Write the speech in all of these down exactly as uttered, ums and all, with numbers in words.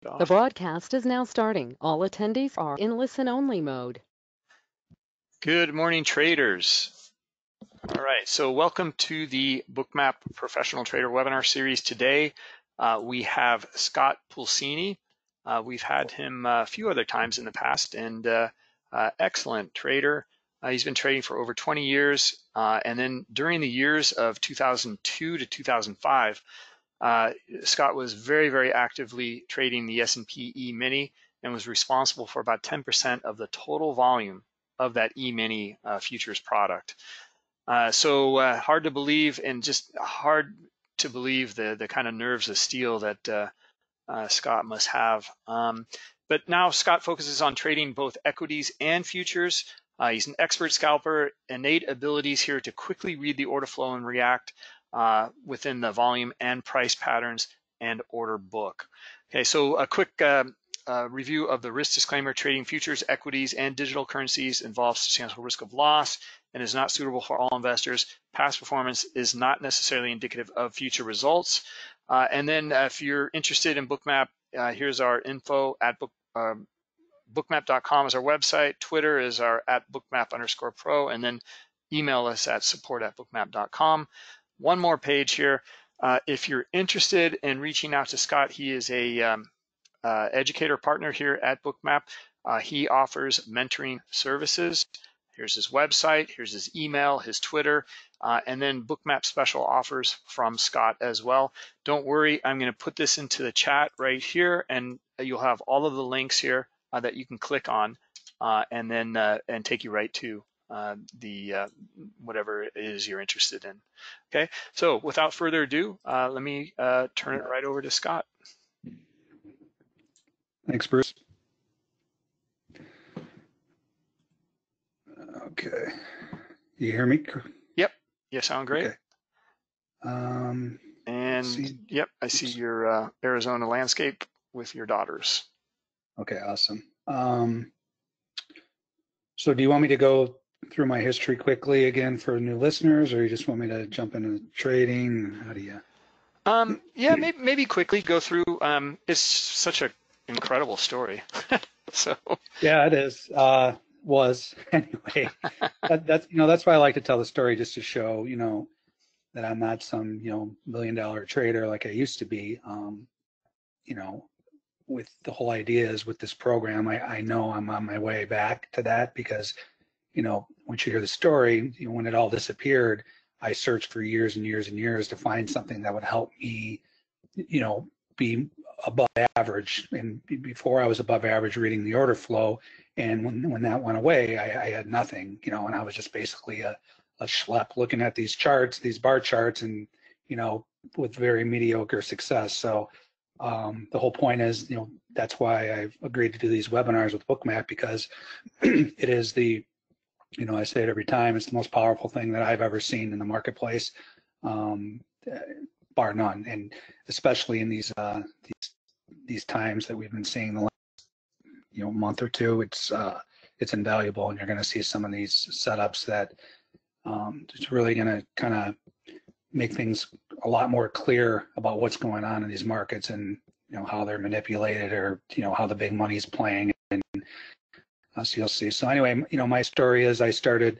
The broadcast is now starting. All attendees are in listen-only mode. Good morning, traders. All right, so welcome to the Bookmap Professional Trader webinar series today. Uh, we have Scott Pulcini. Uh, we've had him a few other times in the past, and uh, uh, excellent trader. Uh, he's been trading for over twenty years, uh, and then during the years of two thousand two to two thousand five, Uh, Scott was very, very actively trading the S and P E-mini and was responsible for about ten percent of the total volume of that E-mini uh, futures product. Uh, so uh, hard to believe, and just hard to believe the, the kind of nerves of steel that uh, uh, Scott must have. Um, but now Scott focuses on trading both equities and futures. Uh, he's an expert scalper, innate abilities here to quickly read the order flow and react Uh, within the volume and price patterns and order book. Okay, so a quick uh, uh, review of the risk disclaimer. Trading futures, equities, and digital currencies involves substantial risk of loss and is not suitable for all investors. Past performance is not necessarily indicative of future results. Uh, and then uh, if you're interested in Bookmap, uh, here's our info at book, uh, bookmap dot com is our website. Twitter is our at bookmap underscore pro, and then email us at support at bookmap dot com. One more page here. Uh, if you're interested in reaching out to Scott, he is a um, uh, educator partner here at Bookmap. Uh, he offers mentoring services. Here's his website, here's his email, his Twitter, uh, and then Bookmap special offers from Scott as well. Don't worry, I'm gonna put this into the chat right here, and you'll have all of the links here uh, that you can click on uh, and then uh, and take you right to Uh, the uh, whatever it is you're interested in. Okay, so without further ado, uh, let me uh, turn it right over to Scott. Thanks, Bruce. Okay, you hear me? Yep, you sound great. Okay. Um, and see. Yep, I see your uh, Arizona landscape with your daughters. Okay, awesome. Um, so do you want me to go through my history quickly again for new listeners, or you just want me to jump into trading? How do you? Um, yeah, maybe, maybe quickly go through. Um, it's such an incredible story. So yeah, it is. Uh, was anyway. that, that's you know that's why I like to tell the story, just to show you know that I'm not some you know million dollar trader like I used to be. Um, you know, with the whole idea is with this program, I, I know I'm on my way back to that, because you know, once you hear the story, you know, when it all disappeared, I searched for years and years and years to find something that would help me, you know, be above average. And before I was above average reading the order flow, and when, when that went away, I, I had nothing, you know, and I was just basically a, a schlep looking at these charts, these bar charts, and, you know, with very mediocre success. So um, the whole point is, you know, that's why I've agreed to do these webinars with Bookmap, because it is the, you know, I say it every time, it's the most powerful thing that I've ever seen in the marketplace, um, bar none. And especially in these, uh, these these times that we've been seeing the last, you know, month or two, it's uh, it's invaluable. And you're going to see some of these setups that um, it's really going to kind of make things a lot more clear about what's going on in these markets, and you know how they're manipulated, or you know how the big money's playing. And so you'll see. So anyway, you know, my story is I started,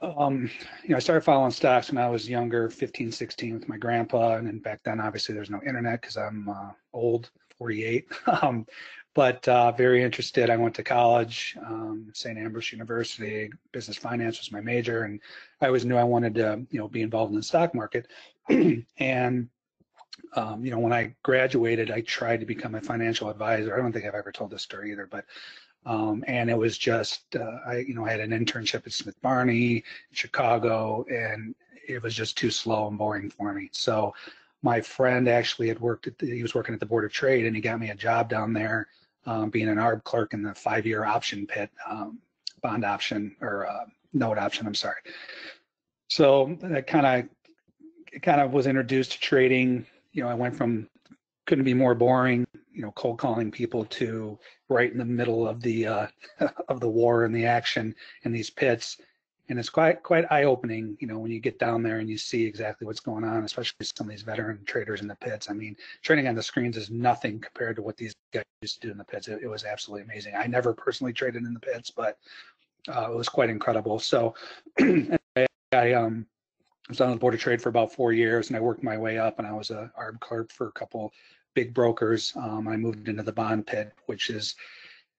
um, you know, I started following stocks when I was younger, fifteen, sixteen, with my grandpa. And then back then, obviously, there's no internet, because I'm uh, old, forty-eight, um, but uh, very interested. I went to college, um, Saint Ambrose University. Business finance was my major, and I always knew I wanted to, you know, be involved in the stock market. And um, you know, when I graduated, I tried to become a financial advisor. I don't think I've ever told this story either, but. Um, and it was just, uh, I, you know, I had an internship at Smith Barney in Chicago, and it was just too slow and boring for me. So my friend actually had worked at, the, he was working at the Board of Trade, and he got me a job down there, um, being an A R B clerk in the five-year option pit, um, bond option or uh, note option, I'm sorry. So that kind of, kind of was introduced to trading. You know, I went from, couldn't be more boring, you know, cold calling people, to right in the middle of the uh, of the war and the action in these pits, And it's quite quite eye-opening, you know, when you get down there and you see exactly what's going on, especially some of these veteran traders in the pits. I mean, trading on the screens is nothing compared to what these guys used to do in the pits. It, it was absolutely amazing. I never personally traded in the pits, but uh, it was quite incredible. So I, I um, was on the Board of Trade for about four years, and I worked my way up, and I was a arb clerk for a couple big brokers. Um, I moved into the bond pit, which is,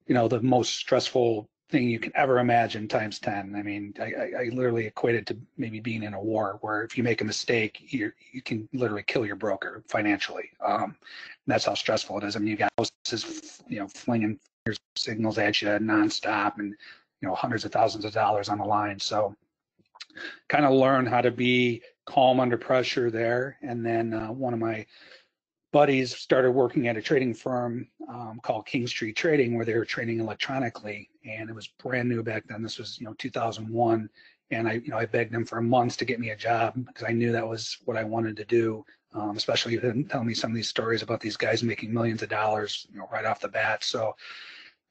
you know, the most stressful thing you can ever imagine times ten. I mean, I, I, I literally equate it to maybe being in a war where if you make a mistake, you you can literally kill your broker financially. Um, that's how stressful it is. I mean, you got houses, you know, flinging signals at you nonstop, and you know, hundreds of thousands of dollars on the line. So, kind of learn how to be calm under pressure there. And then uh, one of my buddies started working at a trading firm um, called King Street Trading, where they were trading electronically, and it was brand new back then. This was, you know, two thousand one, and I, you know, I begged them for months to get me a job because I knew that was what I wanted to do. Um, especially them telling me some of these stories about these guys making millions of dollars, you know, right off the bat. So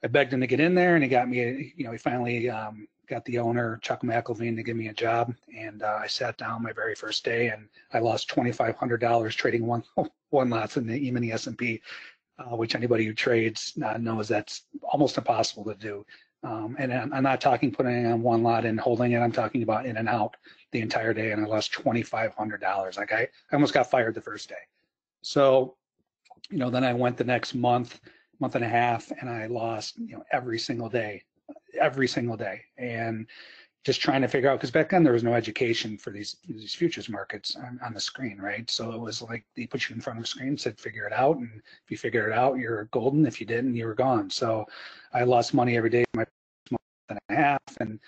I begged him to get in there, and he got me. You know, he finally um, got the owner, Chuck McElveen, to give me a job, and uh, I sat down my very first day, and I lost twenty-five hundred dollars trading one. one lots in the E-mini S and P, uh, which anybody who trades uh, knows that's almost impossible to do. Um, and I'm, I'm not talking putting on one lot and holding it. I'm talking about in and out the entire day, and I lost twenty-five hundred dollars. Like I, I almost got fired the first day. So, you know, then I went the next month, month and a half, and I lost, you know, every single day, every single day. And just trying to figure out, because back then there was no education for these these futures markets on, on the screen, right? So it was like they put you in front of a screen, said figure it out, and if you figured it out, you're golden. If you didn't, you were gone. So I lost money every day for my first month and a half, and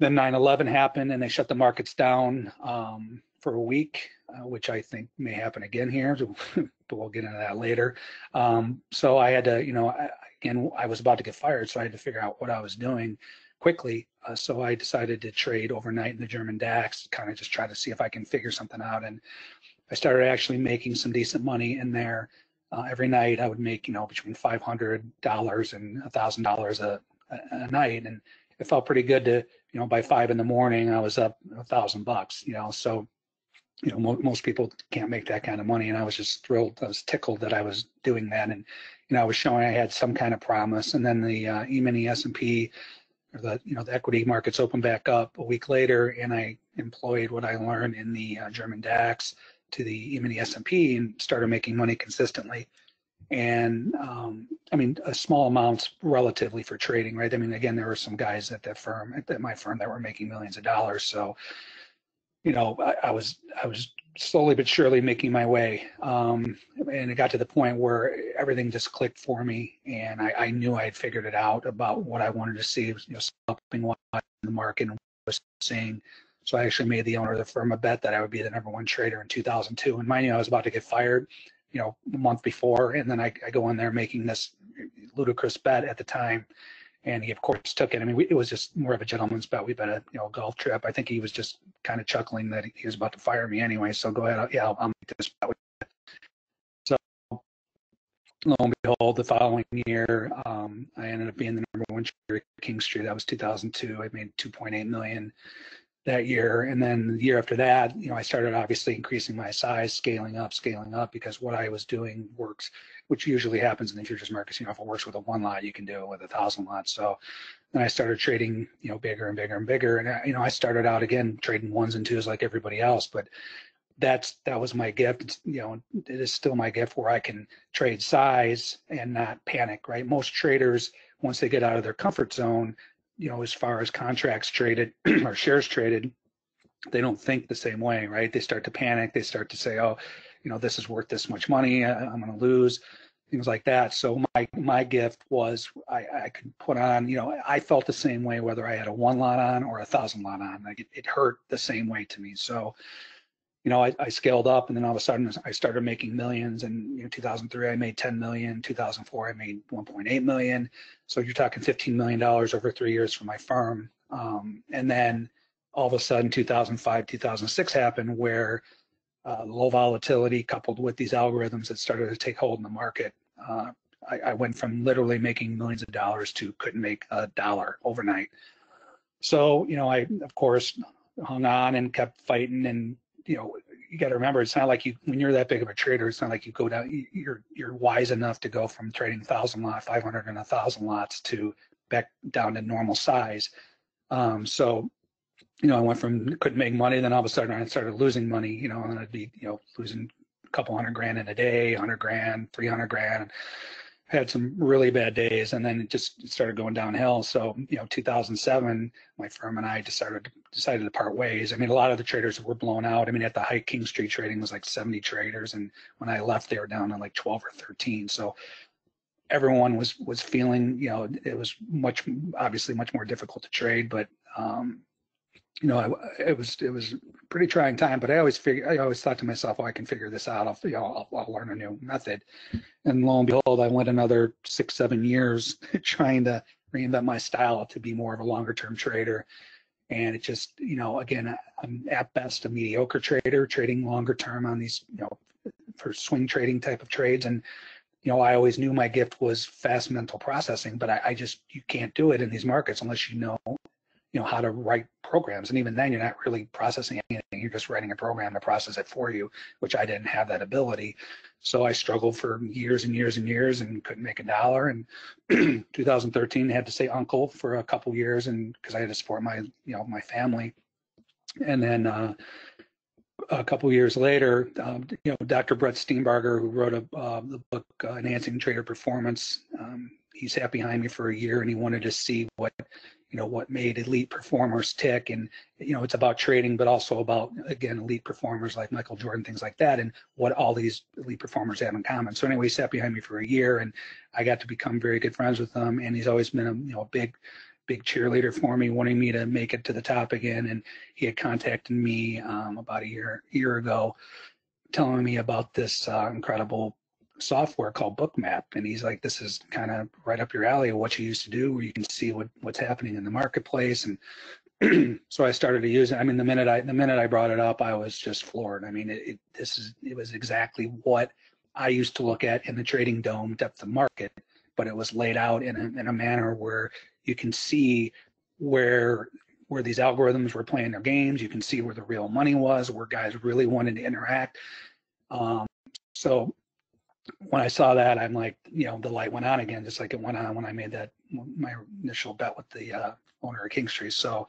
then nine eleven happened, and they shut the markets down um, for a week, uh, which I think may happen again here, but we'll get into that later. Um, so I had to, you know, I, again, I was about to get fired, so I had to figure out what I was doing quickly. Uh, so I decided to trade overnight in the German DAX, kind of just try to see if I can figure something out. And I started actually making some decent money in there. Uh, every night I would make, you know, between five hundred dollars and one thousand dollars a, a night. And it felt pretty good to, you know, by five in the morning, I was up a thousand bucks, you know, so, you know, mo most people can't make that kind of money. And I was just thrilled. I was tickled that I was doing that. And, you know, I was showing I had some kind of promise. And then the uh, E-mini S and P, or the, you know, the equity markets opened back up a week later, and I employed what I learned in the uh, German DAX to the E-mini S and P and started making money consistently. And um, I mean, a small amounts relatively for trading, right? I mean, again, there were some guys at that firm, at, at my firm, that were making millions of dollars. So, you know, I, I was I was slowly but surely making my way, um, and it got to the point where everything just clicked for me, and I, I knew I had figured it out about what I wanted to see, you know, something watching the market and what I was seeing. So I actually made the owner of the firm a bet that I would be the number one trader in two thousand two. And mind you, I was about to get fired, you know, a month before, and then I, I go in there making this ludicrous bet at the time. And he, of course, took it. I mean, we, it was just more of a gentleman's bet. We bet a, you know, a golf trip. I think he was just kind of chuckling that he was about to fire me anyway. So go ahead. Yeah, I'll, I'll make this bet with you. So lo and behold, the following year, um, I ended up being the number one trader at King Street. That was two thousand two. I made two point eight million dollars that year. And then the year after that, you know, I started obviously increasing my size, scaling up, scaling up, because what I was doing works, which usually happens in the futures markets. You know, if it works with a one lot, you can do it with a thousand lots. So then I started trading, you know, bigger and bigger and bigger. And, I, you know, I started out again, trading ones and twos like everybody else, but that's, that was my gift. It's, you know, it is still my gift where I can trade size and not panic, right? Most traders, once they get out of their comfort zone, you know, as far as contracts traded or shares traded, they don't think the same way, right? They start to panic. They start to say, oh, you know, this is worth this much money. I, I'm going to lose, things like that. So my my gift was I, I could put on, you know, I felt the same way whether I had a one lot on or a thousand lot on. Like it, it hurt the same way to me. So, you know, I, I scaled up, and then all of a sudden I started making millions. And you know, two thousand three I made ten million. two thousand four I made one point eight million. So you're talking fifteen million dollars over three years for my firm. Um, and then all of a sudden two thousand five, two thousand six happened, where Uh, low volatility coupled with these algorithms that started to take hold in the market. Uh, I, I went from literally making millions of dollars to couldn't make a dollar overnight. So, you know, I, of course, hung on and kept fighting. And, you know, you got to remember, it's not like you, when you're that big of a trader, it's not like you go down, you're you're wise enough to go from trading one thousand lot, five hundred and one thousand lots to back down to normal size. Um, so, you know, I went from couldn't make money, then all of a sudden I started losing money, you know, and I'd be, you know, losing a couple hundred grand in a day, one hundred grand, three hundred grand. I had some really bad days, and then it just started going downhill. So, you know, two thousand seven, my firm and I decided decided to part ways. I mean, a lot of the traders were blown out. I mean, at the height, King Street Trading was like seventy traders, and when I left, they were down to like twelve or thirteen. So everyone was was feeling, you know, it was much, obviously much more difficult to trade, but um, you know, I, it was it was a pretty trying time. But I always figure, I always thought to myself, "Oh, I can figure this out. I'll, you know, I'll, I'll learn a new method." And lo and behold, I went another six, seven years trying to reinvent my style to be more of a longer-term trader. And it just, you know, again, I'm at best a mediocre trader, trading longer-term on these, you know, for swing trading type of trades. And you know, I always knew my gift was fast mental processing, but I, I just, you can't do it in these markets unless you know, you know, how to write programs. And even then you're not really processing anything. You're just writing a program to process it for you, which I didn't have that ability. So I struggled for years and years and years and couldn't make a dollar. And two thousand thirteen, I had to say uncle for a couple years, and because I had to support my, you know, my family. And then, uh, a couple years later, um, you know, Doctor Brett Steenbarger, who wrote a, uh, the book uh, Enhancing Trader Performance, um, he sat behind me for a year, and he wanted to see what, you know, what made elite performers tick. And, you know, it's about trading, but also about, again, elite performers like Michael Jordan, things like that, and what all these elite performers have in common. So anyway, he sat behind me for a year, and I got to become very good friends with him. And he's always been a, you know, a big, big cheerleader for me, wanting me to make it to the top again. And he had contacted me um, about a year year ago, telling me about this uh, incredible software called Bookmap. And he's like, "This is kind of right up your alley of what you used to do, where you can see what what's happening in the marketplace." And so I started to use it. I mean, the minute I the minute I brought it up, I was just floored. I mean, it, it this is it was exactly what I used to look at in the trading dome, depth of market, but it was laid out in a, in a manner where you can see where where these algorithms were playing their games. You can see where the real money was, where guys really wanted to interact. Um, so when I saw that, I'm like, you know, the light went on again, just like it went on when I made that my initial bet with the uh, owner of King Street. So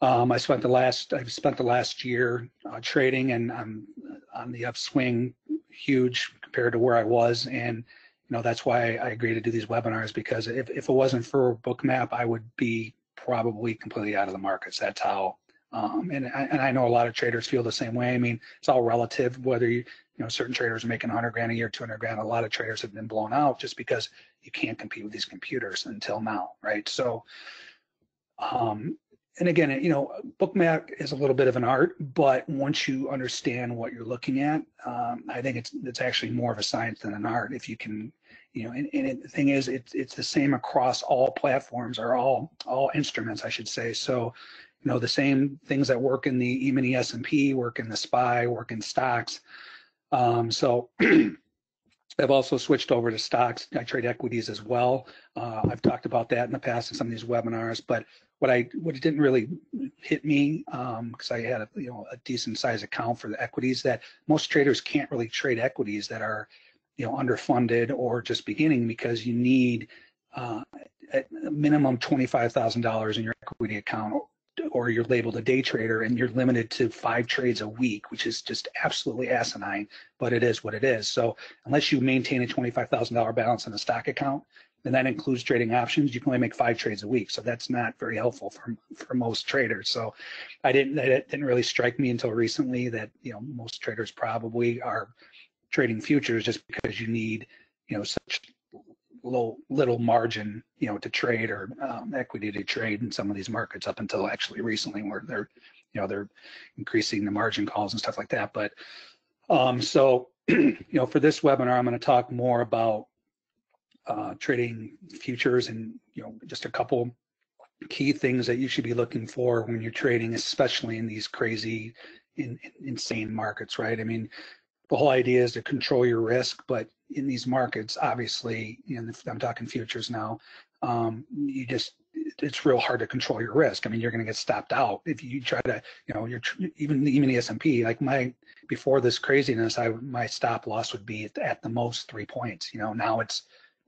um, I spent the last I've spent the last year uh, trading, and I'm on the upswing, huge compared to where I was. And you know, that's why I agreed to do these webinars, because if, if it wasn't for Bookmap, I would be probably completely out of the markets. That's how, um, and, I, and I know a lot of traders feel the same way. I mean, it's all relative, whether you, you know, certain traders are making one hundred grand a year, two hundred grand. A lot of traders have been blown out just because you can't compete with these computers until now, right? So, um, and again, you know, Bookmap is a little bit of an art, but once you understand what you're looking at, um, I think it's it's actually more of a science than an art. If you can, you know, and, and it, the thing is, it's it's the same across all platforms, or all all instruments, I should say. So, you know, the same things that work in the E-mini S and P work in the S P Y, work in stocks. Um, so. I've also switched over to stocks. I trade equities as well. Uh, I've talked about that in the past in some of these webinars. But what I what didn't really hit me, because um, I had a, you know, a decent sized account for the equities, that most traders can't really trade equities that are, you know, underfunded or just beginning, because you need uh, a minimum twenty-five thousand dollars in your equity account, or, or you're labeled a day trader, and you're limited to five trades a week, which is just absolutely asinine, but it is what it is. So unless you maintain a twenty-five thousand dollar balance in a stock account, and that includes trading options, you can only make five trades a week. So that's not very helpful for, for most traders. So I didn't, that didn't really strike me until recently, that, you know, most traders probably are trading futures just because you need, you know, such Little, little margin, you know, to trade, or um, equity to trade in some of these markets, up until actually recently, where they're, you know, they're increasing the margin calls and stuff like that. But um, so, you know, for this webinar, I'm going to talk more about uh, trading futures, and, you know, just a couple key things that you should be looking for when you're trading, especially in these crazy, in, in, insane markets, right? I mean, the whole idea is to control your risk, but in these markets, obviously, and I'm talking futures now, um, you just it's real hard to control your risk. I mean, you're going to get stopped out if you try to, you know, you're even the E-mini S and P, like my, before this craziness, I, my stop loss would be at, at the most three points, you know, now it's,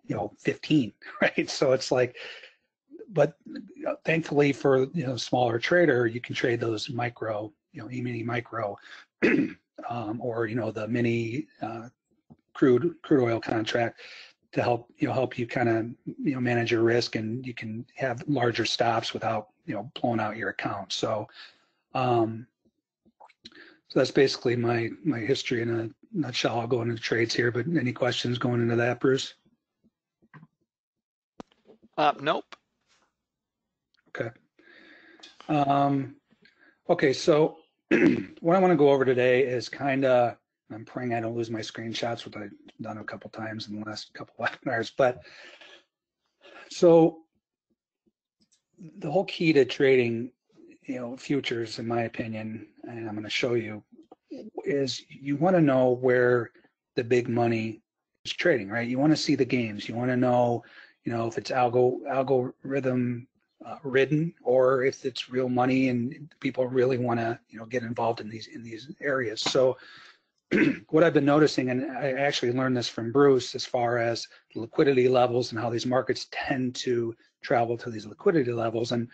you know, fifteen, right? So it's like, but thankfully for, you know, smaller trader, you can trade those micro, you know, E-mini micro, um, or, you know, the mini uh, crude, crude oil contract, to help you know help you kind of you know manage your risk, and you can have larger stops without you know blowing out your account. So, um, so that's basically my my history in a nutshell. I'll go into trades here, but any questions going into that, Bruce? Uh, nope. Okay. Um, okay. So what I want to go over today is kind of, I'm praying I don't lose my screenshots, which I've done a couple times in the last couple webinars. But so the whole key to trading, you know, futures, in my opinion, and I'm going to show you, is you want to know where the big money is trading, right? You want to see the games. You want to know, you know, if it's algo algorithm uh, ridden, or if it's real money and people really want to, you know, get involved in these in these areas. So what I've been noticing, and I actually learned this from Bruce, as far as liquidity levels and how these markets tend to travel to these liquidity levels. And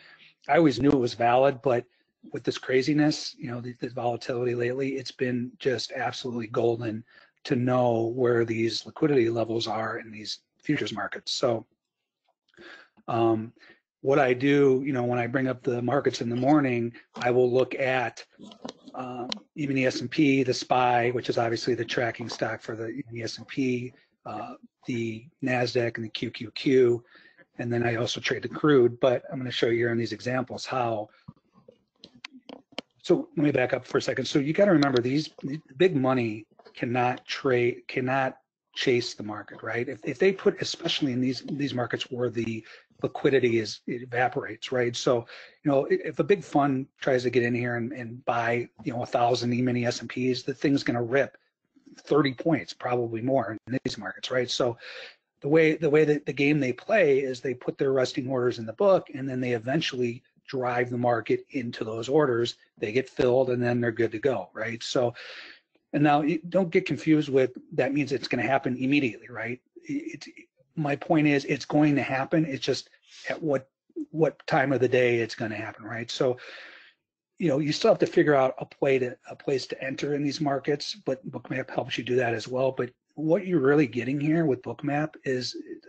I always knew it was valid, but with this craziness, you know, the, the volatility lately, it's been just absolutely golden to know where these liquidity levels are in these futures markets. So um, what I do, you know, when I bring up the markets in the morning, I will look at Um, even the S and P, the S P Y, which is obviously the tracking stock for the, the S and P, uh, the Nasdaq, and the Q Q Q, and then I also trade the crude. But I'm going to show you here in these examples how. So let me back up for a second. So you got to remember, these big money cannot trade, cannot chase the market, right? If if they put, especially in these these markets where the liquidity is, it evaporates, right? So, you know, if a big fund tries to get in here and, and buy, you know, a thousand E-mini S and Ps, the thing's going to rip thirty points, probably more, in these markets, right? So the way the way that the game they play is they put their resting orders in the book, and then they eventually drive the market into those orders. They get filled, and then they're good to go, right? So, and now don't get confused with that means it's going to happen immediately, right? It's my point is, it's going to happen. It's just at what what time of the day it's going to happen, right? So, you know, you still have to figure out a play to a place to enter in these markets, but Bookmap helps you do that as well. But what you're really getting here with Bookmap is,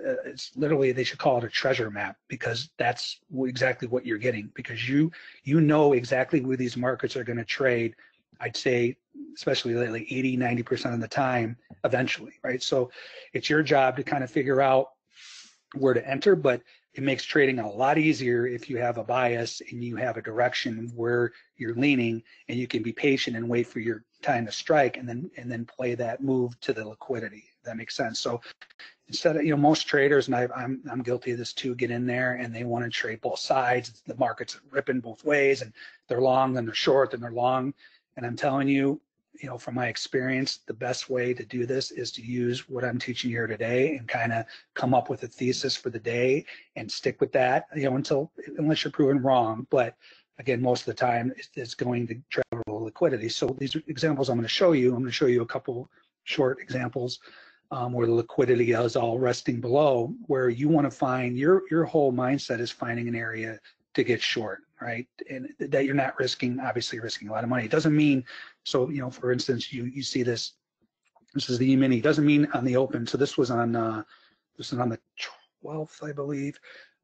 uh, it's literally, they should call it a treasure map, because that's exactly what you're getting, because you you know exactly where these markets are going to trade. I'd say, especially lately, eighty, ninety percent of the time, eventually, right? So it's your job to kind of figure out where to enter, but it makes trading a lot easier if you have a bias and you have a direction where you're leaning, and you can be patient and wait for your time to strike, and then and then play that move to the liquidity. That makes sense. So instead of, you know, most traders, and I, I'm I'm guilty of this too, get in there and they want to trade both sides. The market's ripping both ways, and they're long, then they're short, then they're long. And I'm telling you, you know, from my experience, the best way to do this is to use what I'm teaching here today and kind of come up with a thesis for the day and stick with that, you know, until, unless you're proven wrong. But again, most of the time it's, it's going to travel liquidity. So these examples I'm going to show you, I'm going to show you a couple short examples um, where the liquidity is all resting below, where you want to find, your, your whole mindset is finding an area to get short, right? And that you're not risking, obviously risking a lot of money. It doesn't mean, so, you know, for instance, you you see this, this is the E-mini, doesn't mean on the open. So this was on, uh, this is on the twelfth, I believe,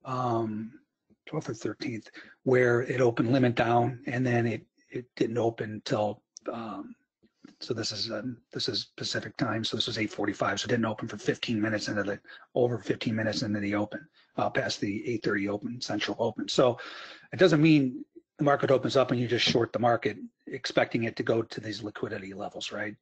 um, twelfth or thirteenth, where it opened limit down, and then it, it didn't open till, um, so this is, um, this is Pacific time. So this was eight forty-five. So it didn't open for fifteen minutes into the, over fifteen minutes into the open. Uh, past the eight thirty open, central open. So it doesn't mean the market opens up and you just short the market, expecting it to go to these liquidity levels, right?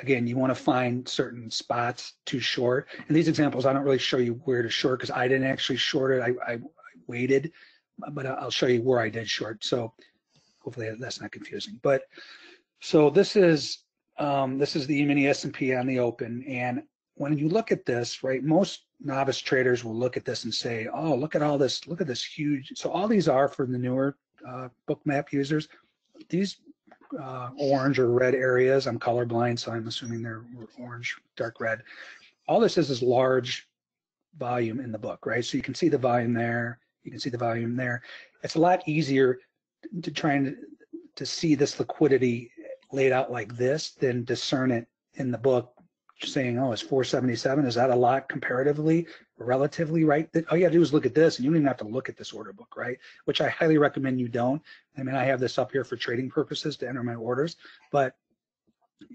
Again, you want to find certain spots to short. In these examples, I don't really show you where to short, because I didn't actually short it. I, I, I waited, but I'll show you where I did short. So hopefully that's not confusing. But so this is um, this is the E-mini S and P on the open, and when you look at this, right, most novice traders will look at this and say, oh, look at all this, look at this huge. So all these are for the newer uh, Bookmap users. These uh, orange or red areas, I'm colorblind, so I'm assuming they're orange, dark red. All this is is large volume in the book, right? So you can see the volume there. You can see the volume there. It's a lot easier to try and to see this liquidity laid out like this than discern it in the book, saying, oh, it's four seventy-seven. Is that a lot comparatively, relatively, right? All you got to do is look at this, and you don't even have to look at this order book, right? Which I highly recommend you don't. I mean, I have this up here for trading purposes to enter my orders, but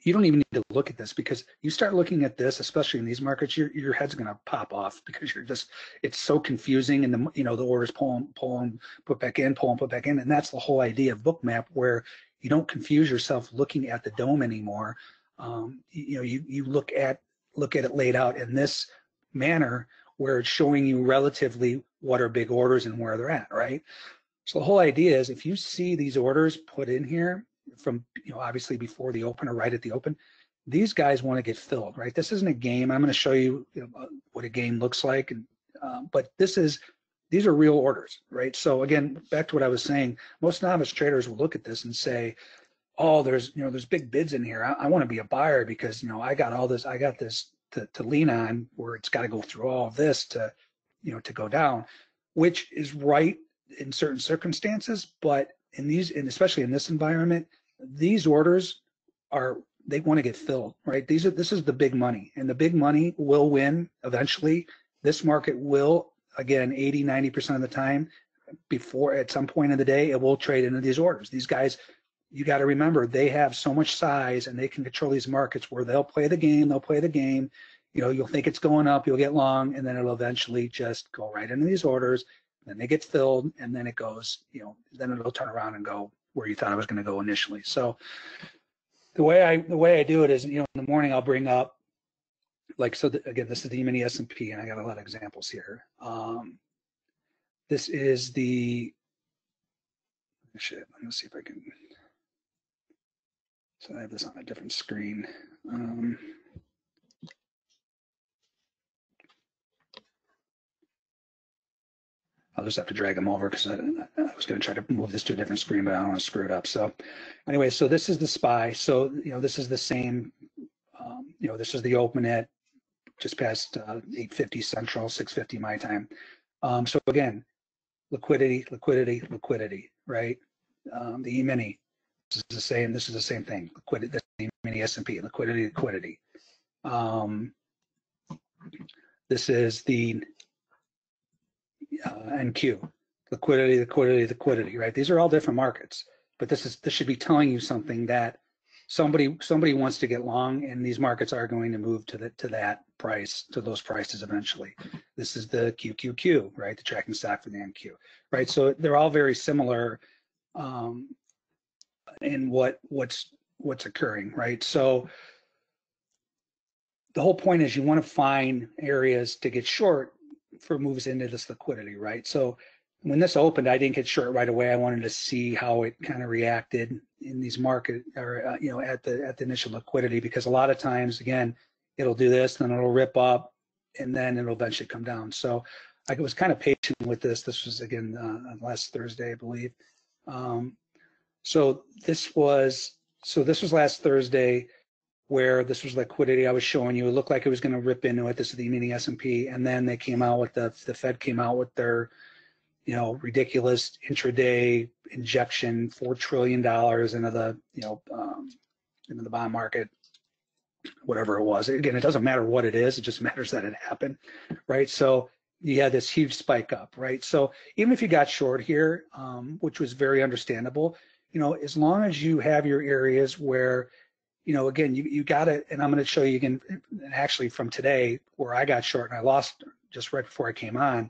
you don't even need to look at this, because you start looking at this, especially in these markets, your your head's going to pop off, because you're just, it's so confusing, and the you know the orders pull and pull and put back in, pull and put back in, and that's the whole idea of Bookmap, where you don't confuse yourself looking at the dome anymore. Um, you, you know, you you look at look at it laid out in this manner, where it's showing you relatively what are big orders and where they're at, right? So the whole idea is, if you see these orders put in here from, you know, obviously before the open or right at the open, these guys want to get filled, right? This isn't a game. I'm going to show you, you know, what a game looks like, and um, but this is these are real orders, right? So again, back to what I was saying, most novice traders will look at this and say, oh, there's you know there's big bids in here. I, I want to be a buyer, because you know I got all this, I got this to, to lean on, where it's got to go through all of this to you know to go down, which is right in certain circumstances, but in these, and especially in this environment, these orders are, they want to get filled, right? These are, this is the big money, and the big money will win eventually. This market will, again, eighty, ninety percent of the time, before, at some point in the day, it will trade into these orders. These guys, you got to remember, they have so much size, and they can control these markets, where they'll play the game, they'll play the game. You know, you'll think it's going up, you'll get long, and then it'll eventually just go right into these orders. Then they get filled, and then it goes, you know, then it'll turn around and go where you thought it was going to go initially. So the way I the way I do it is, you know, in the morning I'll bring up, like, so the, again, this is the E-mini S and P, and I got a lot of examples here. Um, this is the shit. Let me see if I can. So I have this on a different screen. Um, I'll just have to drag them over, because I, I was going to try to move this to a different screen, but I don't want to screw it up. So anyway, so this is the S P Y. So, you know, this is the same, um, you know, this is the open at just past uh, eight fifty Central, six fifty my time. Um, so again, liquidity, liquidity, liquidity, right? Um, the E-mini, this is the same, this is the same thing. Liquidity, this is the E-mini S and P, liquidity, liquidity. Um, this is the Uh, N Q, liquidity, liquidity, liquidity, right? These are all different markets, but this is this should be telling you something, that somebody somebody wants to get long, and these markets are going to move to the to that price, to those prices eventually. This is the Q Q Q, right? The tracking stock for the N Q, right? So they're all very similar um, in what what's what's occurring, right? So the whole point is, you want to find areas to get short for moves into this liquidity, right? So when this opened, I didn't get short right away. I wanted to see how it kind of reacted in these market, or uh, you know, at the at the initial liquidity, because a lot of times, again, it'll do this, then it'll rip up, and then it'll eventually come down. So I was kind of patient with this. This was, again, uh, last Thursday, I believe. Um, so this was so this was last Thursday, where this was liquidity I was showing you. It looked like it was going to rip into it. This is the E-mini S and P, and then they came out with the the Fed came out with their, you know, ridiculous intraday injection, four trillion dollars into the you know um, into the bond market, whatever it was. Again, it doesn't matter what it is; it just matters that it happened, right? So you had this huge spike up, right? So even if you got short here, um, which was very understandable, you know, as long as you have your areas where, you know, again, you, you got it, and I'm going to show you again, actually, from today, where I got short and I lost just right before I came on.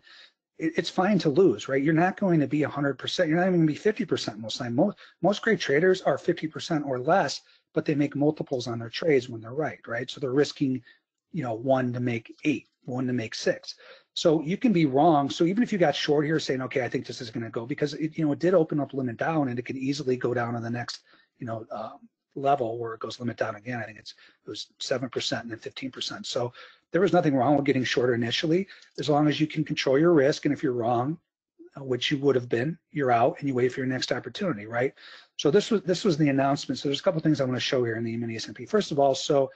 It, it's fine to lose, right? You're not going to be one hundred percent. You're not even going to be fifty percent most time. Most, most great traders are fifty percent or less, but they make multiples on their trades when they're right, right? So they're risking, you know, one to make eight, one to make six. So you can be wrong. So even if you got short here saying, okay, I think this is going to go, because, it, you know, it did open up, limit down, and it can easily go down on the next, you know, um, level where it goes limit down again. I think it's, it was seven percent and then fifteen percent. So there was nothing wrong with getting shorter initially, as long as you can control your risk. And if you're wrong, which you would have been, you're out and you wait for your next opportunity, right? So this was this was the announcement. So there's a couple of things I want to show here in the E-mini S and P. First of all, so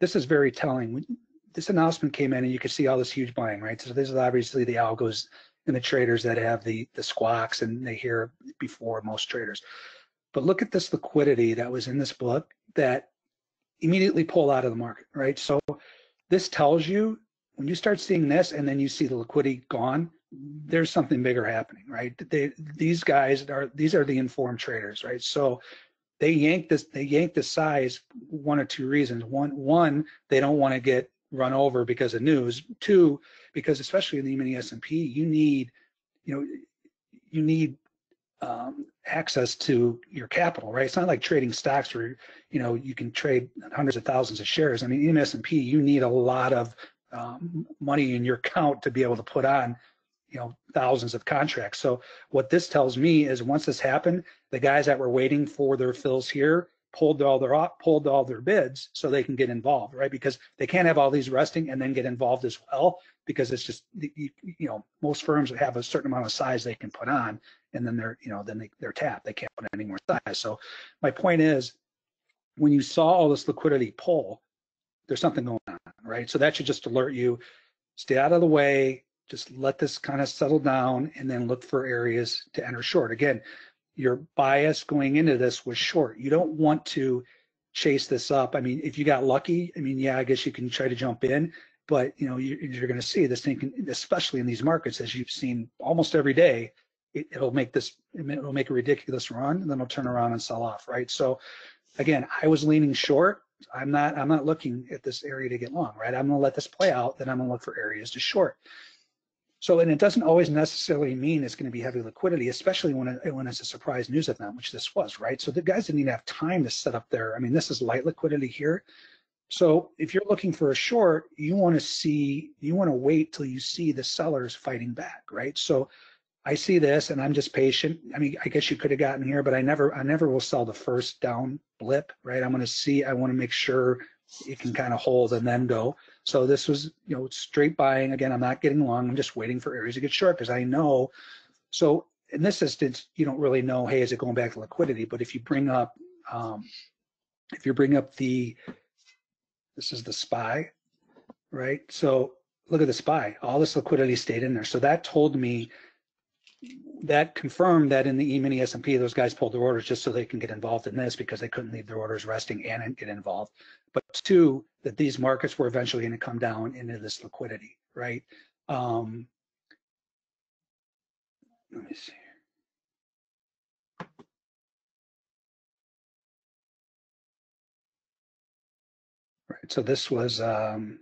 this is very telling. This announcement came in and you could see all this huge buying, right? So this is obviously the algos and the traders that have the, the squawks, and they hear before most traders. But look at this liquidity that was in this book that immediately pulled out of the market, right? So this tells you, when you start seeing this and then you see the liquidity gone, there's something bigger happening, right? They, these guys are, these are the informed traders, right? So they yank this, they yank the size, one or two reasons. One, one, they don't want to get run over because of news. Two, because especially in the E-mini S and P, you need, you know, you need um, access to your capital, right? It's not like trading stocks where, you know, you can trade hundreds of thousands of shares. I mean, in S and P, you need a lot of um, money in your account to be able to put on, you know, thousands of contracts. So what this tells me is once this happened, the guys that were waiting for their fills here pulled all their pulled all their bids so they can get involved, right? Because they can't have all these resting and then get involved as well, because it's just, you, you know, most firms have a certain amount of size they can put on, and then they're, you know, then they, they're tapped. They can't put any more size. So my point is, when you saw all this liquidity pull, there's something going on, right? So that should just alert you, stay out of the way, just let this kind of settle down, and then look for areas to enter short. Again, your bias going into this was short. You don't want to chase this up. I mean, if you got lucky, I mean, yeah, I guess you can try to jump in, but you know, you, you're going to see this thing, can, especially in these markets, as you've seen almost every day, it, it'll make this, it'll make a ridiculous run, and then it'll turn around and sell off, right? So again, I was leaning short. I'm not, I'm not looking at this area to get long, right? I'm going to let this play out, then I'm going to look for areas to short. So, and it doesn't always necessarily mean it's going to be heavy liquidity, especially when it, when it's a surprise news event, which this was, right? So the guys didn't even have time to set up their, I mean, this is light liquidity here. So if you're looking for a short, you want to see, you want to wait till you see the sellers fighting back, right? So I see this and I'm just patient. I mean, I guess you could have gotten here, but I never, I never will sell the first down blip, right? I'm going to see, I want to make sure it can kind of hold and then go. So this was, you know, straight buying. Again, I'm not getting long. I'm just waiting for areas to get short, because I know. So in this instance, you don't really know, hey, is it going back to liquidity? But if you bring up, um, if you bring up the, this is the S P Y, right? So look at the S P Y. All this liquidity stayed in there. So that told me, that confirmed that in the E-mini S and P, those guys pulled their orders just so they can get involved in this, because they couldn't leave their orders resting and get involved. But two, that these markets were eventually going to come down into this liquidity, right? Um, let me see here. Right, so this was, um,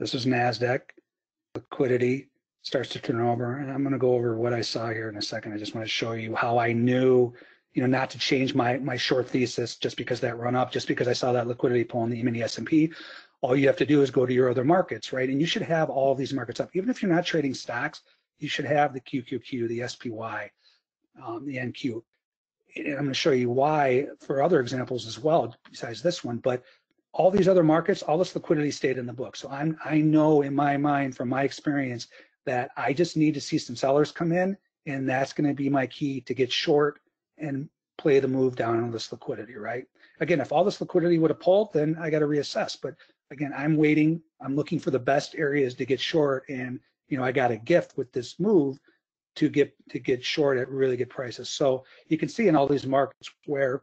this was Nasdaq liquidity. Starts to turn over, and I'm going to go over what I saw here in a second. I just want to show you how I knew, you know, not to change my my short thesis just because that run up, just because I saw that liquidity pull in the E-mini S and P. All you have to do is go to your other markets, right? And you should have all of these markets up. Even if you're not trading stocks, you should have the Q Q Q, the S P Y, um, the N Q. And I'm going to show you why for other examples as well, besides this one. But all these other markets, all this liquidity stayed in the book. So I'm I know in my mind from my experience that I just need to see some sellers come in, and that's going to be my key to get short and play the move down on this liquidity, right? Again, if all this liquidity would have pulled, then I got to reassess. But again, I'm waiting. I'm looking for the best areas to get short, and you know, I got a gift with this move to get to get short at really good prices. So you can see in all these markets where,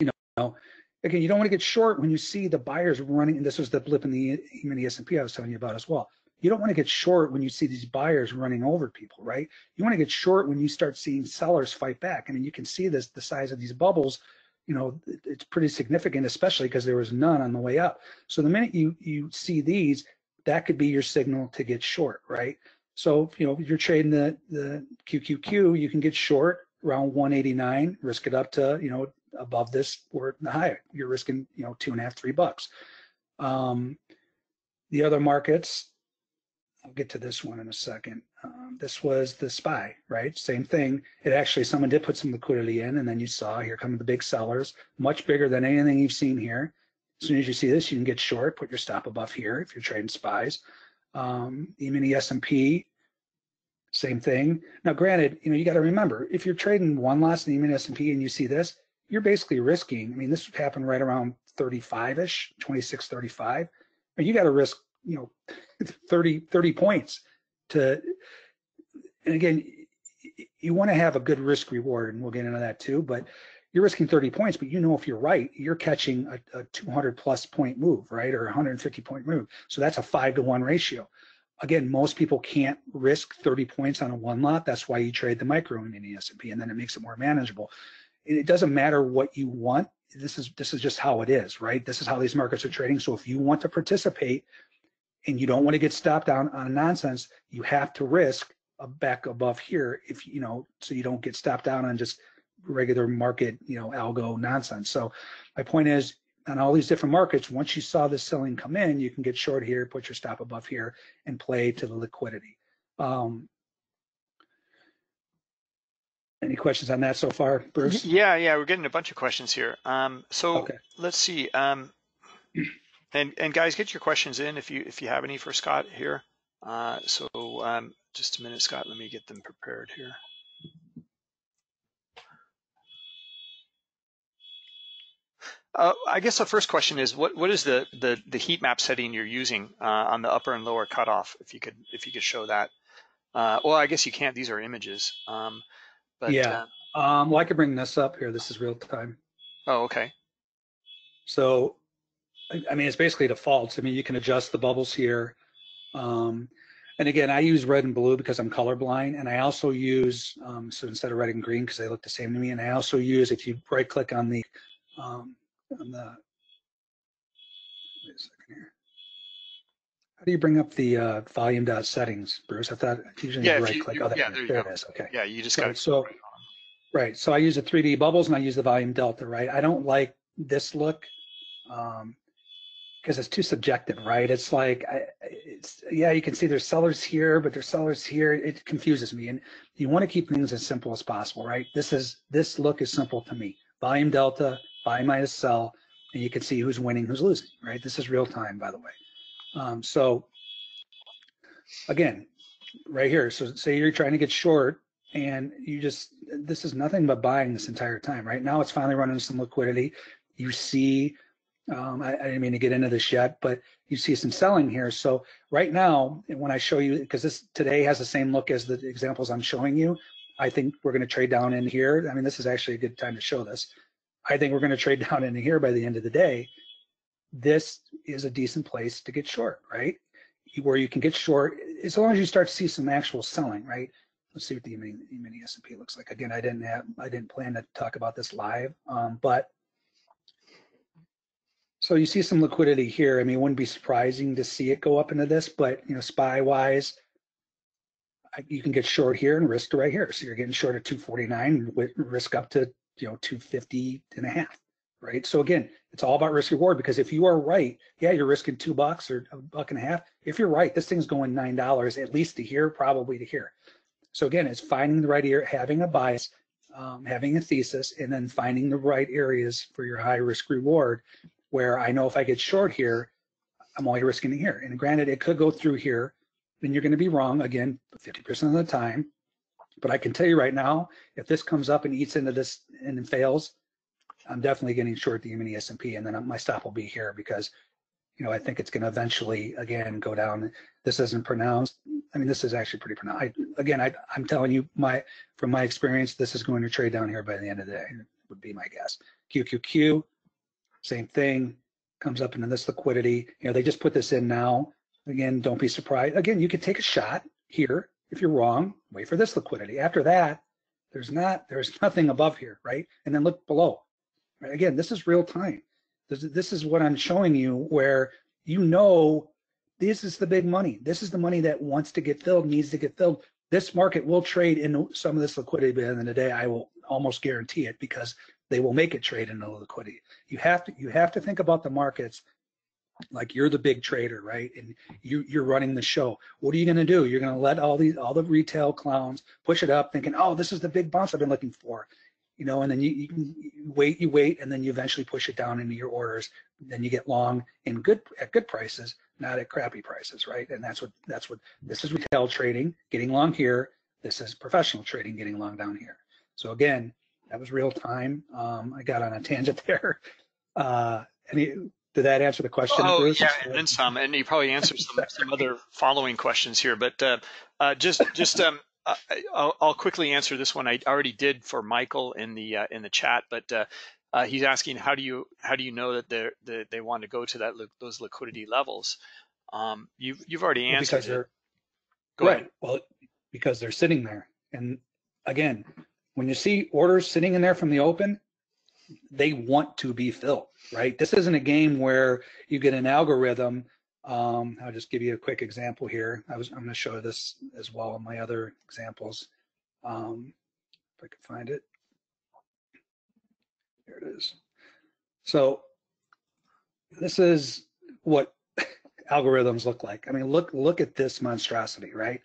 you know, again, you don't want to get short when you see the buyers running. And this was the blip in the E-mini S and P I was telling you about as well. You don't want to get short when you see these buyers running over people, right? You want to get short when you start seeing sellers fight back. I mean, you can see this, the size of these bubbles, you know, it's pretty significant, especially because there was none on the way up. So the minute you, you see these, that could be your signal to get short, right? So, you know, if you're trading the, the Q Q Q, you can get short around one eighty-nine, risk it up to, you know, above this or the higher. You're risking, you know, two and a half, three bucks. Um, the other markets, I'll get to this one in a second. Um, um, this was the S P Y, right? Same thing. It actually, someone did put some liquidity in, and then you saw here come the big sellers, much bigger than anything you've seen here. As soon as you see this, you can get short, put your stop above here if you're trading S P Ys. Um, E-mini S and P, same thing. Now, granted, you know, you got to remember, if you're trading one loss in E-mini S and P and you see this, you're basically risking, I mean, this happened right around thirty-five-ish, twenty-six thirty-five. You got to risk, you know, thirty, thirty points to, and again, you want to have a good risk reward, and we'll get into that too, but you're risking thirty points, but you know, if you're right, you're catching a, a two hundred plus point move, right? Or one hundred fifty point move. So that's a five to one ratio. Again, most people can't risk thirty points on a one lot. That's why you trade the micro in the S and P, and then it makes it more manageable. It doesn't matter what you want. This is, this is just how it is, right? This is how these markets are trading. So if you want to participate and you don't want to get stopped down on nonsense, you have to risk a back above here, if you know, so you don't get stopped down on just regular market, you know, algo nonsense. So my point is, on all these different markets, once you saw this selling come in, you can get short here, put your stop above here, and play to the liquidity. Um, Any questions on that so far, Bruce? Yeah, yeah, we're getting a bunch of questions here. Um, so okay. Let's see. Um, and and guys, get your questions in if you if you have any for Scott here. Uh, so um, just a minute, Scott. Let me get them prepared here. Uh, I guess the first question is, what what is the the the heat map setting you're using uh, on the upper and lower cutoff? If you could if you could show that. Uh, well, I guess you can't. These are images. Um, But, yeah, uh, um, well, I could bring this up here. This is real time. Oh, okay. So, I, I mean, it's basically defaults. I mean, you can adjust the bubbles here. Um, and again, I use red and blue because I'm colorblind. And I also use, um, so instead of red and green, because they look the same to me. And I also use, if you right click on the, um, on the, wait a second here. How do you bring up the uh, volume dot settings, Bruce? I thought usually yeah, you right you, click. You, oh, that yeah, there, there it is. Okay. Yeah, you just so, got it. So, right, right. So I use the three D bubbles and I use the volume delta, right? I don't like this look because um, it's too subjective, right? It's like, I, it's yeah, you can see there's sellers here, but there's sellers here. It confuses me, and you want to keep things as simple as possible, right? This is this look is simple to me. Volume delta, buy minus sell, and you can see who's winning, who's losing, right? This is real time, by the way. Um, so again, right here, so say you're trying to get short and you just, this is nothing but buying this entire time. Right now it's finally running some liquidity. You see, um, I, I didn't mean to get into this yet, but you see some selling here. So right now, when I show you, because this today has the same look as the examples I'm showing you, I think we're going to trade down in here. I mean, this is actually a good time to show this. I think we're going to trade down in here by the end of the day. This is a decent place to get short, right? Where you can get short, as long as you start to see some actual selling, right? Let's see what the E-mini S and P looks like. Again, I didn't have, I didn't plan to talk about this live, um, but so you see some liquidity here. I mean, it wouldn't be surprising to see it go up into this, but you know, S P Y-wise, you can get short here and risk right here. So you're getting short at two forty-nine, with risk up to you know two fifty and a half. Right? So again, it's all about risk reward, because if you are right, yeah, you're risking two bucks or a buck and a half. If you're right, this thing's going nine dollars at least to here, probably to here. So again, it's finding the right area, having a bias, um, having a thesis, and then finding the right areas for your high risk reward, where I know if I get short here, I'm only risking here. And granted, it could go through here, then you're going to be wrong again, fifty percent of the time. But I can tell you right now, if this comes up and eats into this and fails, I'm definitely getting short the E-mini S and P, and then my stop will be here, because, you know, I think it's going to eventually, again, go down. This isn't pronounced. I mean, this is actually pretty pronounced. I, again, I, I'm telling you, my from my experience, this is going to trade down here by the end of the day, would be my guess. Q Q Q, same thing, comes up into this liquidity. You know, they just put this in now. Again, don't be surprised. Again, you could take a shot here. If you're wrong, wait for this liquidity. After that, there's not, there's nothing above here, right? And then look below. Again, this is real time. This, this is what I'm showing you, where you know this is the big money. This is the money that wants to get filled, needs to get filled. This market will trade in some of this liquidity by the end of the day. I will almost guarantee it, because they will make it trade in the liquidity. You have to you have to think about the markets like you're the big trader, right? And you, you're running the show. What are you going to do? You're going to let all these, all the retail clowns push it up, thinking, oh, this is the big bounce I've been looking for, you know. And then you, you wait, you wait, and then you eventually push it down into your orders. Then you get long in good at good prices, not at crappy prices, right? And that's what that's what this is. Retail trading, getting long here. This is professional trading, getting long down here. So again, that was real time. Um, I got on a tangent there. Uh, any. Did that answer the question? Oh, yeah, and then some, and you probably answered some, some other following questions here, but uh, uh, just just um, uh, I'll, I'll quickly answer this one. I already did for Michael in the uh, in the chat, but uh, uh, he's asking how do you how do you know that they the, they want to go to that those liquidity levels? Um, you've you've already answered. Well, go right. Ahead. Well, because they're sitting there, and again, when you see orders sitting in there from the open, they want to be filled, right? This isn't a game where you get an algorithm. Um, I'll just give you a quick example here. I was, I'm going to show this as well in my other examples. Um, if I could find it. Here it is. So this is what algorithms look like. I mean, look, look at this monstrosity, right?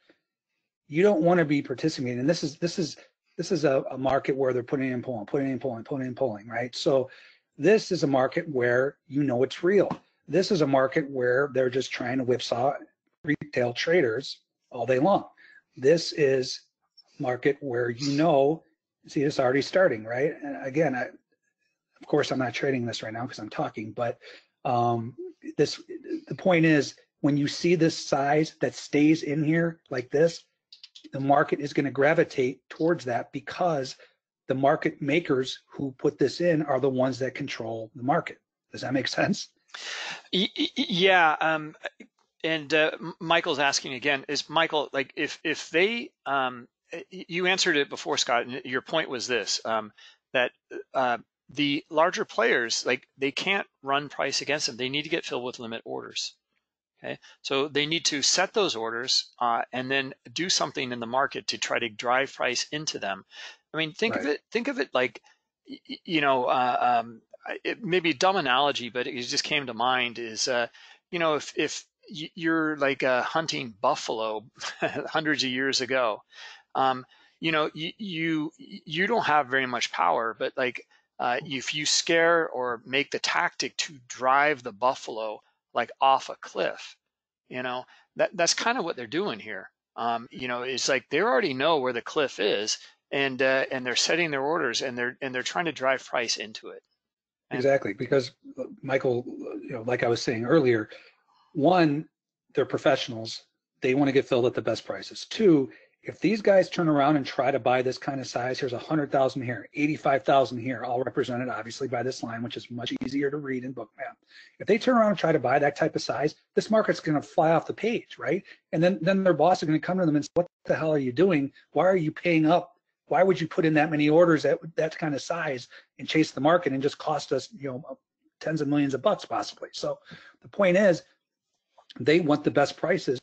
You don't want to be participating. And this is, this is, This is a, a market where they're putting in pulling, putting in pulling, putting in pulling, right? So this is a market where you know it's real. This is a market where they're just trying to whipsaw retail traders all day long. This is a market where you know, see, it's already starting, right? And again, I, of course, I'm not trading this right now because I'm talking, but um, this the point is when you see this size that stays in here like this, the market is going to gravitate towards that because the market makers who put this in are the ones that control the market. Does that make sense? Yeah. Um, and uh, Michael's asking again, is Michael, like if, if they, um, you answered it before, Scott, and your point was this, um, that uh, the larger players, like they can't run price against them. They need to get filled with limit orders. Okay, so they need to set those orders uh, and then do something in the market to try to drive price into them. I mean, think right. of it. Think of it like, you know, uh, um, it may be a dumb analogy, but it just came to mind. Is uh, you know, if if you're like uh, hunting buffalo hundreds of years ago, um, you know, you, you you don't have very much power, but like uh, if you scare or make the tactic to drive the buffalo like off a cliff, you know, that that's kind of what they're doing here. Um, you know, it's like they already know where the cliff is, and uh, and they're setting their orders, and they're and they're trying to drive price into it. And exactly, because Michael, you know, like I was saying earlier, one, they're professionals; they want to get filled at the best prices. Two, if these guys turn around and try to buy this kind of size, here's a hundred thousand here, eighty-five thousand here, all represented obviously by this line, which is much easier to read in Bookmap. If they turn around and try to buy that type of size, this market's going to fly off the page, right? And then then their boss is going to come to them and say, "What the hell are you doing? Why are you paying up? Why would you put in that many orders at that kind of size and chase the market and just cost us, you know, tens of millions of bucks possibly?" So the point is, they want the best prices.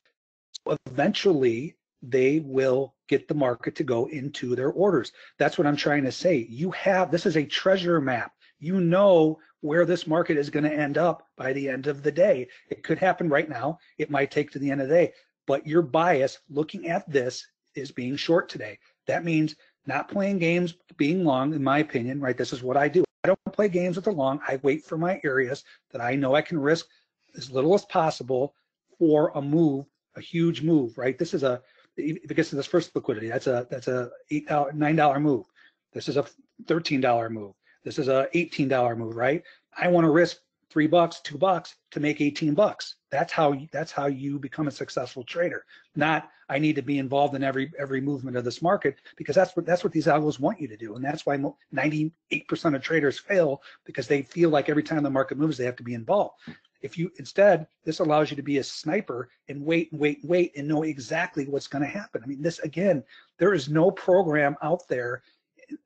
So eventually, they will get the market to go into their orders. That's what I'm trying to say. You have, this is a treasure map. You know where this market is going to end up by the end of the day. It could happen right now. It might take to the end of the day, but your bias looking at this is being short today. That means not playing games, being long, in my opinion, right? This is what I do. I don't play games that are long. I wait for my areas that I know I can risk as little as possible for a move, a huge move, right? This is a, if it gets to this first liquidity, that's a that's a eight dollar nine dollar move. This is a thirteen dollar move. This is a eighteen dollar move, right? I want to risk three bucks, two bucks to make eighteen bucks. That's how that's how you become a successful trader. Not I need to be involved in every every movement of this market, because that's what that's what these algos want you to do, and that's why ninety-eight percent of traders fail, because they feel like every time the market moves they have to be involved. If you instead, this allows you to be a sniper and wait and wait and wait and know exactly what's going to happen. I mean, this again, there is no program out there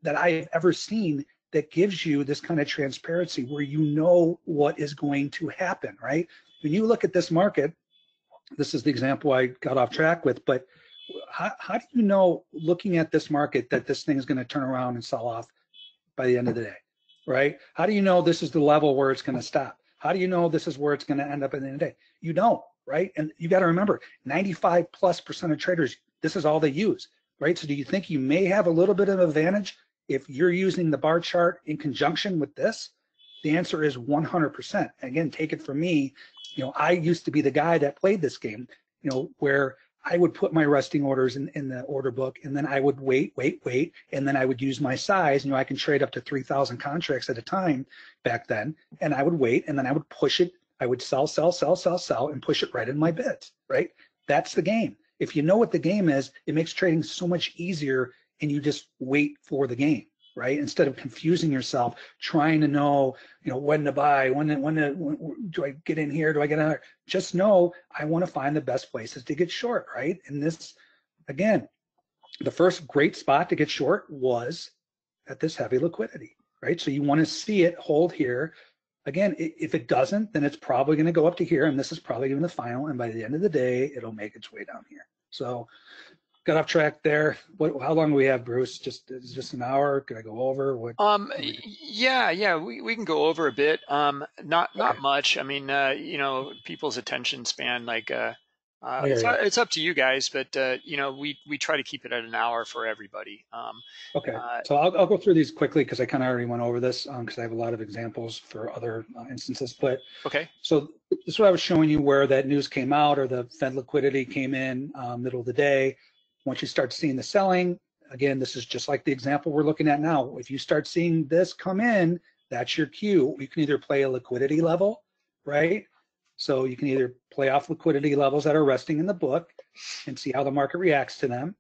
that I've ever seen that gives you this kind of transparency where you know what is going to happen, right? When you look at this market, this is the example I got off track with, but how, how do you know looking at this market that this thing is going to turn around and sell off by the end of the day, right? How do you know this is the level where it's going to stop? How do you know this is where it's going to end up at the end of the day? You don't, right? And you got to remember, ninety-five plus percent of traders, this is all they use, right? So do you think you may have a little bit of advantage if you're using the bar chart in conjunction with this? The answer is one hundred percent. Again, take it from me. You know, I used to be the guy that played this game, you know, where I would put my resting orders in, in the order book, and then I would wait, wait, wait, and then I would use my size. You know, I can trade up to three thousand contracts at a time back then, and I would wait, and then I would push it. I would sell, sell, sell, sell, sell, and push it right in my bids, right? That's the game. If you know what the game is, it makes trading so much easier, and you just wait for the game, right? Instead of confusing yourself, trying to know, you know, when to buy, when to, when to, when, do I get in here? Do I get out? Just know, I want to find the best places to get short, right? And this, again, the first great spot to get short was at this heavy liquidity, right? So you want to see it hold here. Again, if it doesn't, then it's probably going to go up to here, and this is probably even the final, and by the end of the day, it'll make its way down here. So got off track there. What, how long do we have, Bruce? Just just an hour? Could I go over? What, um, what yeah, yeah, we, we can go over a bit. Um, not not okay. much. I mean, uh, you know, people's attention span. Like, uh, uh yeah, it's, yeah. it's up to you guys, but uh, you know, we we try to keep it at an hour for everybody. Um, okay. Uh, so I'll I'll go through these quickly because I kind of already went over this because um, I have a lot of examples for other uh, instances. But okay. So this is what I was showing you where that news came out, or the Fed liquidity came in um, middle of the day. Once you start seeing the selling, again, this is just like the example we're looking at now. If you start seeing this come in, that's your cue. You can either play a liquidity level, right? So you can either play off liquidity levels that are resting in the book and see how the market reacts to them.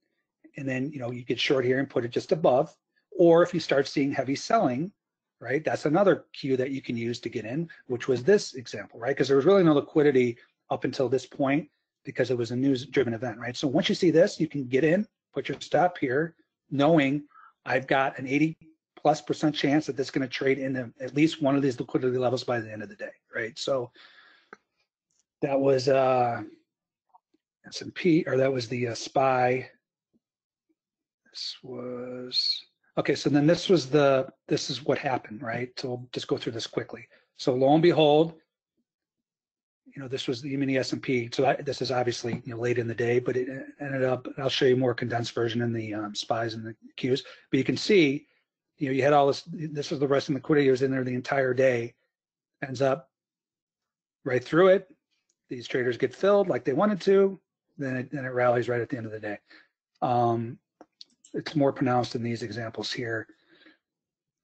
And then, you know, you get short here and put it just above. Or if you start seeing heavy selling, right, that's another cue that you can use to get in, which was this example, right? Because there was really no liquidity up until this point, because it was a news-driven event, right? So once you see this, you can get in, put your stop here, knowing I've got an eighty plus percent chance that this is going to trade into at least one of these liquidity levels by the end of the day, right? So that was uh, S and P, or that was the uh, S P Y. This was okay. So then this was the this is what happened, right? So we'll just go through this quickly. So lo and behold, you know, this was the E-mini S and P. So I, this is obviously, you know, late in the day, but it ended up, and I'll show you a more condensed version in the um, S P Ys and the Qs. But you can see, you know, you had all this, this was the rest of the liquidity was in there the entire day, ends up right through it. These traders get filled like they wanted to, then it, then it rallies right at the end of the day. Um, it's more pronounced in these examples here.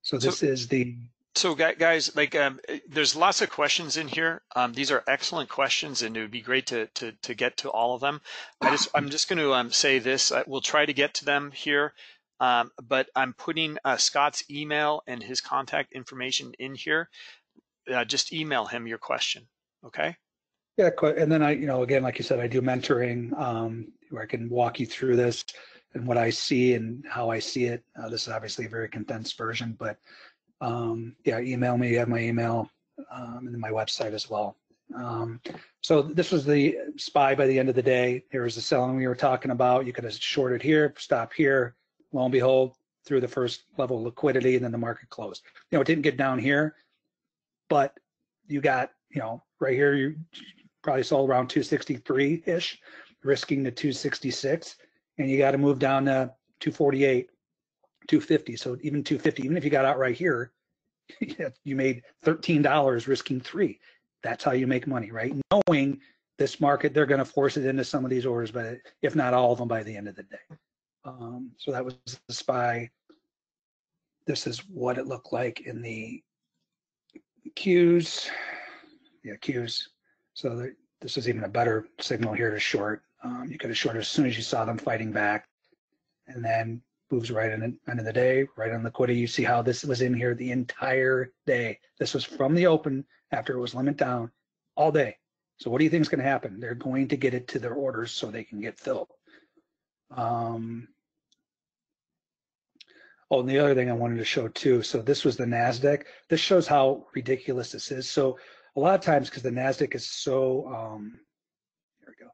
So this so is the... So guys, like, um, there's lots of questions in here. Um, these are excellent questions, and it would be great to to, to get to all of them. I just, I'm just going to um, say this. I, we'll try to get to them here, um, but I'm putting uh, Scott's email and his contact information in here. Uh, just email him your question, okay? Yeah, and then I, you know, again, like you said, I do mentoring um, where I can walk you through this and what I see and how I see it. Uh, this is obviously a very condensed version, but. Um, yeah, email me, you have my email, um, and my website as well. Um, so this was the S P Y by the end of the day. Here was the selling we were talking about. You could have shorted here, stop here, lo and behold, through the first level of liquidity, and then the market closed. You know, it didn't get down here, but you got, you know, right here, you probably sold around two sixty-three-ish, risking to two sixty-six, and you got to move down to two forty-eight. two fifty, so even two fifty, even if you got out right here, you made thirteen dollars risking three. That's how you make money, right? Knowing this market, they're going to force it into some of these orders, but if not all of them by the end of the day. Um, so that was the S P Y. This is what it looked like in the Qs. Yeah, Qs. So there, this is even a better signal here to short. Um, you could have shorted as soon as you saw them fighting back, and then moves right in the end of the day, right on liquidity. You see how this was in here the entire day. This was from the open after it was limit down all day. So what do you think is going to happen? They're going to get it to their orders so they can get filled. Um, oh, and the other thing I wanted to show too. So this was the Nasdaq. This shows how ridiculous this is. So a lot of times, because the Nasdaq is so, um, here we go.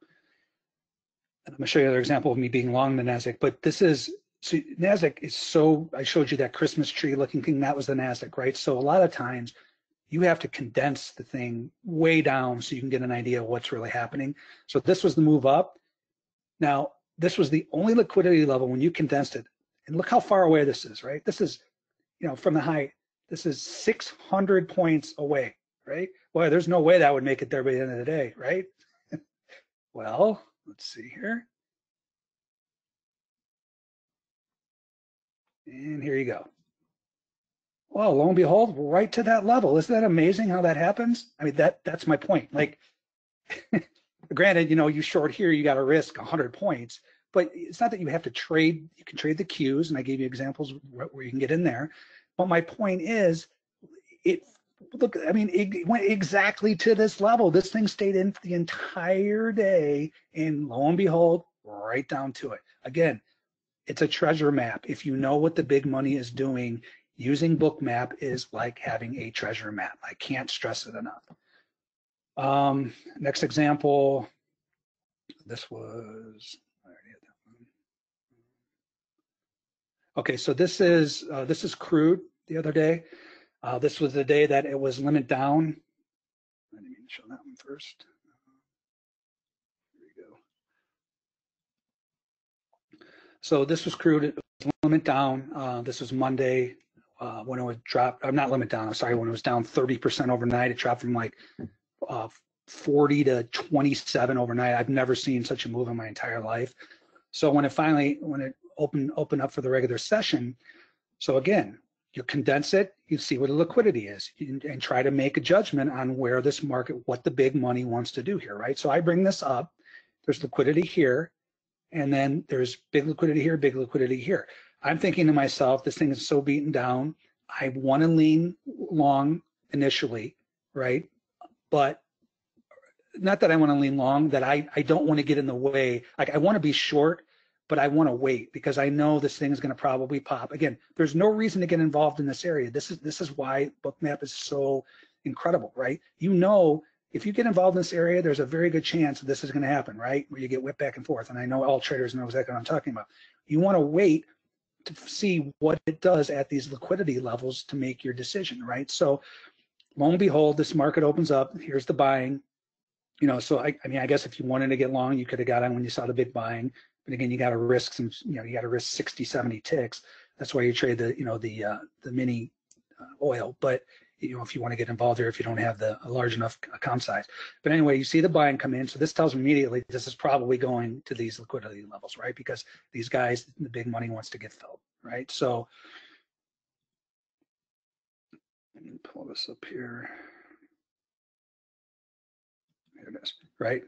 And I'm going to show you another example of me being long the Nasdaq, but this is, so Nasdaq is so, I showed you that Christmas tree looking thing, that was the Nasdaq, right? So a lot of times you have to condense the thing way down so you can get an idea of what's really happening. So this was the move up. Now, this was the only liquidity level when you condensed it. And look how far away this is, right? This is, you know, from the high, this is six hundred points away, right? Well, there's no way that would make it there by the end of the day, right? Well, let's see here. And here you go. Well, lo and behold, right to that level. Isn't that amazing how that happens? I mean, that that's my point. Like, granted, you know, you short here, you got to risk one hundred points, but it's not that you have to trade. You can trade the Qs, and I gave you examples where you can get in there. But my point is, it look, I mean, it went exactly to this level. This thing stayed in for the entire day, and lo and behold, right down to it. Again, it's a treasure map. If you know what the big money is doing, using Bookmap is like having a treasure map. I can't stress it enough. Um, next example, this was, I already had that one. Okay, so this is, uh, this is crude the other day. Uh, this was the day that it was limit down. I didn't mean to show that one first. Here we go. So this was crude, it was limit down. Uh, this was Monday. Uh, when it was dropped, I'm not limit down, I'm sorry, when it was down thirty percent overnight, it dropped from like uh, forty to twenty-seven overnight. I've never seen such a move in my entire life. So when it finally, when it opened, opened up for the regular session, so again, you condense it, you see what the liquidity is and, and try to make a judgment on where this market, what the big money wants to do here, right? So I bring this up, there's liquidity here, and then there's big liquidity here, big liquidity here. I'm thinking to myself, this thing is so beaten down. I want to lean long initially, right? But not that I want to lean long, that I, I don't want to get in the way. Like I want to be short, but I want to wait because I know this thing is going to probably pop. Again, there's no reason to get involved in this area. This is, this is why Bookmap is so incredible, right? You know, if you get involved in this area, there's a very good chance that this is going to happen, right? Where you get whipped back and forth. And I know all traders know exactly what I'm talking about. You want to wait to see what it does at these liquidity levels to make your decision, right? So lo and behold, this market opens up, here's the buying, you know, so I, I mean, I guess if you wanted to get long, you could have got on when you saw the big buying, but again, you got to risk some, you know, you got to risk sixty, seventy ticks. That's why you trade the, you know, the, uh, the mini uh, oil, but you know, if you want to get involved here, if you don't have the a large enough account size, but anyway, you see the buying come in. So this tells me immediately, this is probably going to these liquidity levels, right? Because these guys, the big money wants to get filled, right? So let me pull this up here. Here it is, right?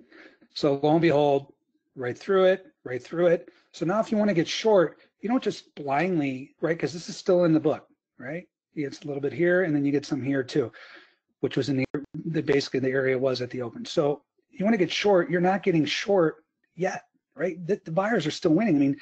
So lo and behold, right through it, right through it. So now if you want to get short, you don't just blindly, right? Because this is still in the book, right? You get a little bit here, and then you get some here too, which was in the, the basically the area was at the open. So you want to get short, you're not getting short yet, right? The, the buyers are still winning. I mean,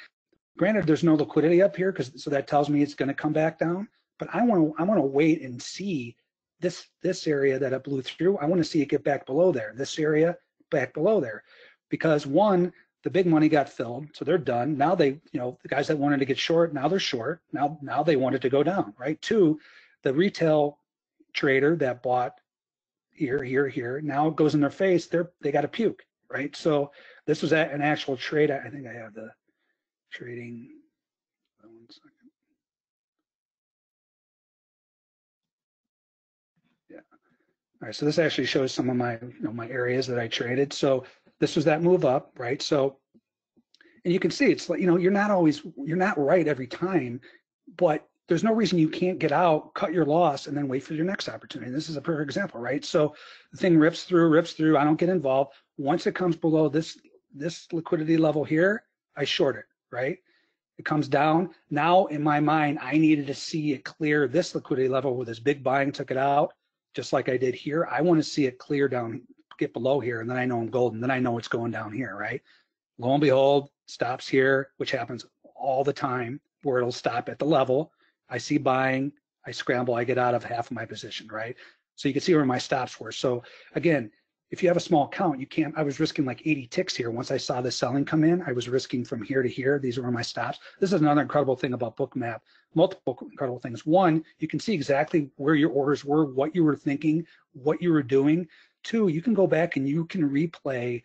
granted, there's no liquidity up here, because so that tells me it's going to come back down. But I want to I want to wait and see this this area that it blew through. I want to see it get back below there. This area back below there, because one, the big money got filled, so they're done. Now they, you know, the guys that wanted to get short, now they're short. Now, now they wanted to go down, right? Two, the retail trader that bought here, here, here, now it goes in their face. They're they got to puke, right? So this was an actual trade. I think I have the trading. One second. Yeah. All right. So this actually shows some of my, you know, my areas that I traded. So this was that move up, right? So, and you can see it's like, you know, you're not always, you're not right every time, but there's no reason you can't get out, cut your loss, and then wait for your next opportunity. This is a perfect example, right? So the thing rips through, rips through, I don't get involved. Once it comes below this, this liquidity level here, I short it, right? It comes down. Now in my mind, I needed to see it clear this liquidity level where this big buying took it out, just like I did here. I want to see it clear down, get below here, and then I know I'm golden. Then I know it's going down here, right? Lo and behold, stops here, which happens all the time, where it'll stop at the level. I see buying, I scramble, I get out of half of my position, right? So you can see where my stops were. So again, if you have a small account, you can't. I was risking like eighty ticks here. Once I saw the selling come in, I was risking from here to here. These were my stops. This is another incredible thing about Bookmap. Multiple incredible things. One, you can see exactly where your orders were, what you were thinking, what you were doing. Two, you can go back and you can replay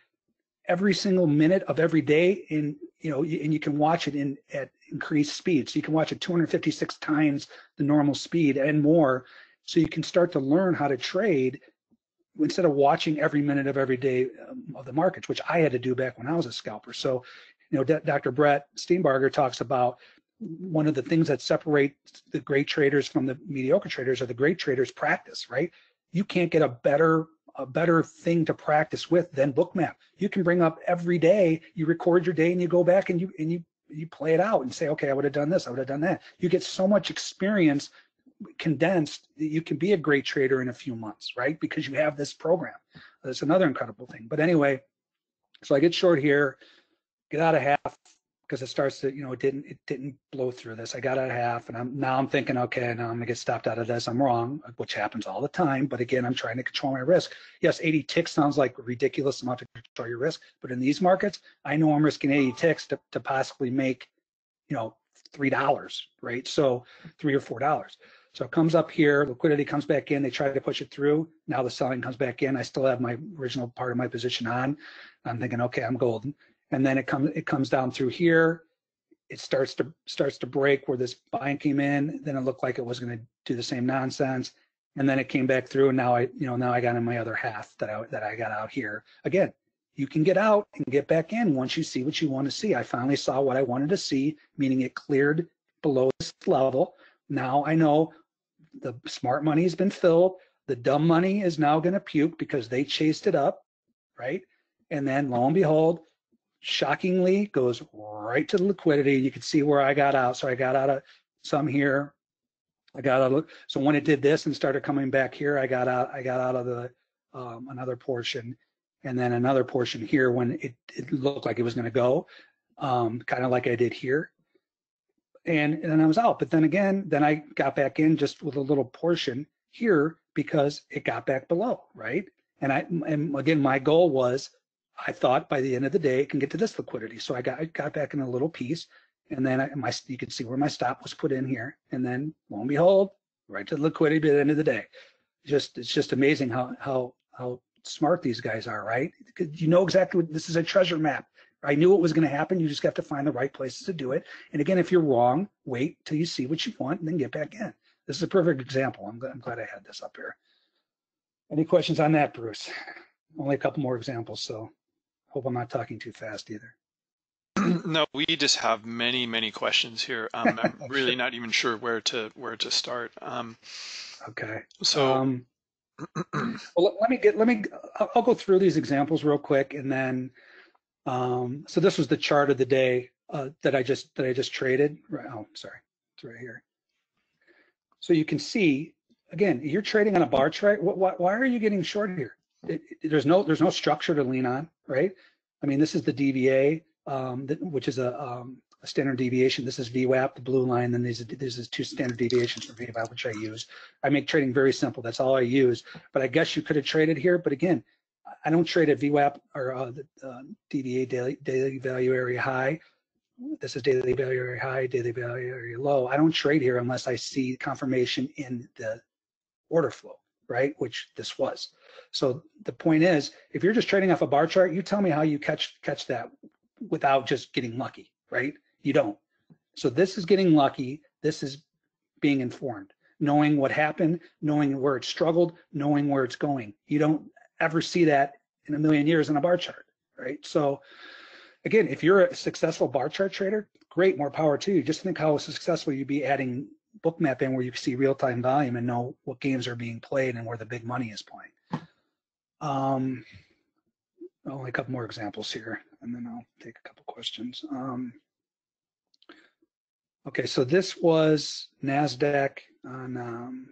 every single minute of every day, and you know, and you can watch it in at increased speed. So you can watch it two hundred fifty-six times the normal speed and more. So you can start to learn how to trade instead of watching every minute of every day of the markets, which I had to do back when I was a scalper. So, you know, Doctor Brett Steenbarger talks about one of the things that separates the great traders from the mediocre traders are the great traders practice, right? You can't get a better a better thing to practice with than Bookmap. You can bring up every day, you record your day and you go back and you and you you play it out and say, okay, I would have done this, I would have done that. You get so much experience condensed that you can be a great trader in a few months, right? Because you have this program. That's another incredible thing. But anyway, so I get short here, get out of half, because it starts to, you know, it didn't it didn't blow through this. I got out of half, and I'm now I'm thinking, okay, now I'm gonna get stopped out of this. I'm wrong, which happens all the time. But again, I'm trying to control my risk. Yes, eighty ticks sounds like a ridiculous amount to control your risk, but in these markets, I know I'm risking eighty ticks to, to possibly make, you know, three dollars, right? So three or four dollars. So it comes up here, liquidity comes back in, they try to push it through. Now the selling comes back in. I still have my original part of my position on. I'm thinking, okay, I'm golden. And then it comes it comes down through here. It starts to starts to break where this buying came in. Then it looked like it was going to do the same nonsense. And then it came back through, and now I you know now I got in my other half that I that I got out here. Again, you can get out and get back in once you see what you want to see. I finally saw what I wanted to see, meaning it cleared below this level. Now I know the smart money has been filled. The dumb money is now going to puke because they chased it up, right? And then lo and behold, shockingly goes right to the liquidity. You can see where I got out. So I got out of some here. I got out of, so when it did this and started coming back here, I got out, I got out of the um, another portion, and then another portion here when it, it looked like it was going to go, um, kind of like I did here. And, and then I was out. But then again, then I got back in just with a little portion here because it got back below, right? And I and again, my goal was, I thought by the end of the day, it can get to this liquidity. So I got I got back in a little piece, and then I, my you can see where my stop was put in here, and then lo and behold, right to the liquidity by the end of the day. Just it's just amazing how how how smart these guys are, right? Because you know exactly what this is. A treasure map. I knew it was going to happen. You just got to find the right places to do it. And again, if you're wrong, wait till you see what you want, and then get back in. This is a perfect example. I'm glad, I'm glad I had this up here. Any questions on that, Bruce? Only a couple more examples, so. Hope I'm not talking too fast either. No, we just have many, many questions here. Um, I'm really not even sure where to where to start. Um, okay. So, um, well, let me get let me. I'll go through these examples real quick, and then. Um, so this was the chart of the day uh, that I just that I just traded. Right, oh, sorry, it's right here. So you can see again, you're trading on a bar chart. Why, why are you getting short here? It, it, there's no there's no structure to lean on, right? I mean, this is the D V A, um, that, which is a, um, a standard deviation. This is V WAP, the blue line. Then these this is two standard deviations from V WAP, which I use. I make trading very simple. That's all I use. But I guess you could have traded here. But again, I don't trade at V WAP or uh, the uh, D V A daily daily value area high. This is daily value area high, daily value area low. I don't trade here unless I see confirmation in the order flow, right? Which this was. So the point is, if you're just trading off a bar chart, you tell me how you catch catch that without just getting lucky, right? You don't. So this is getting lucky. This is being informed, knowing what happened, knowing where it struggled, knowing where it's going. You don't ever see that in a million years in a bar chart, right? So again, if you're a successful bar chart trader, great, more power to you. Just think how successful you'd be adding Bookmap in where you can see real-time volume and know what games are being played and where the big money is playing. Um, only a couple more examples here, and then I'll take a couple questions. Um, okay, so this was Nasdaq on um,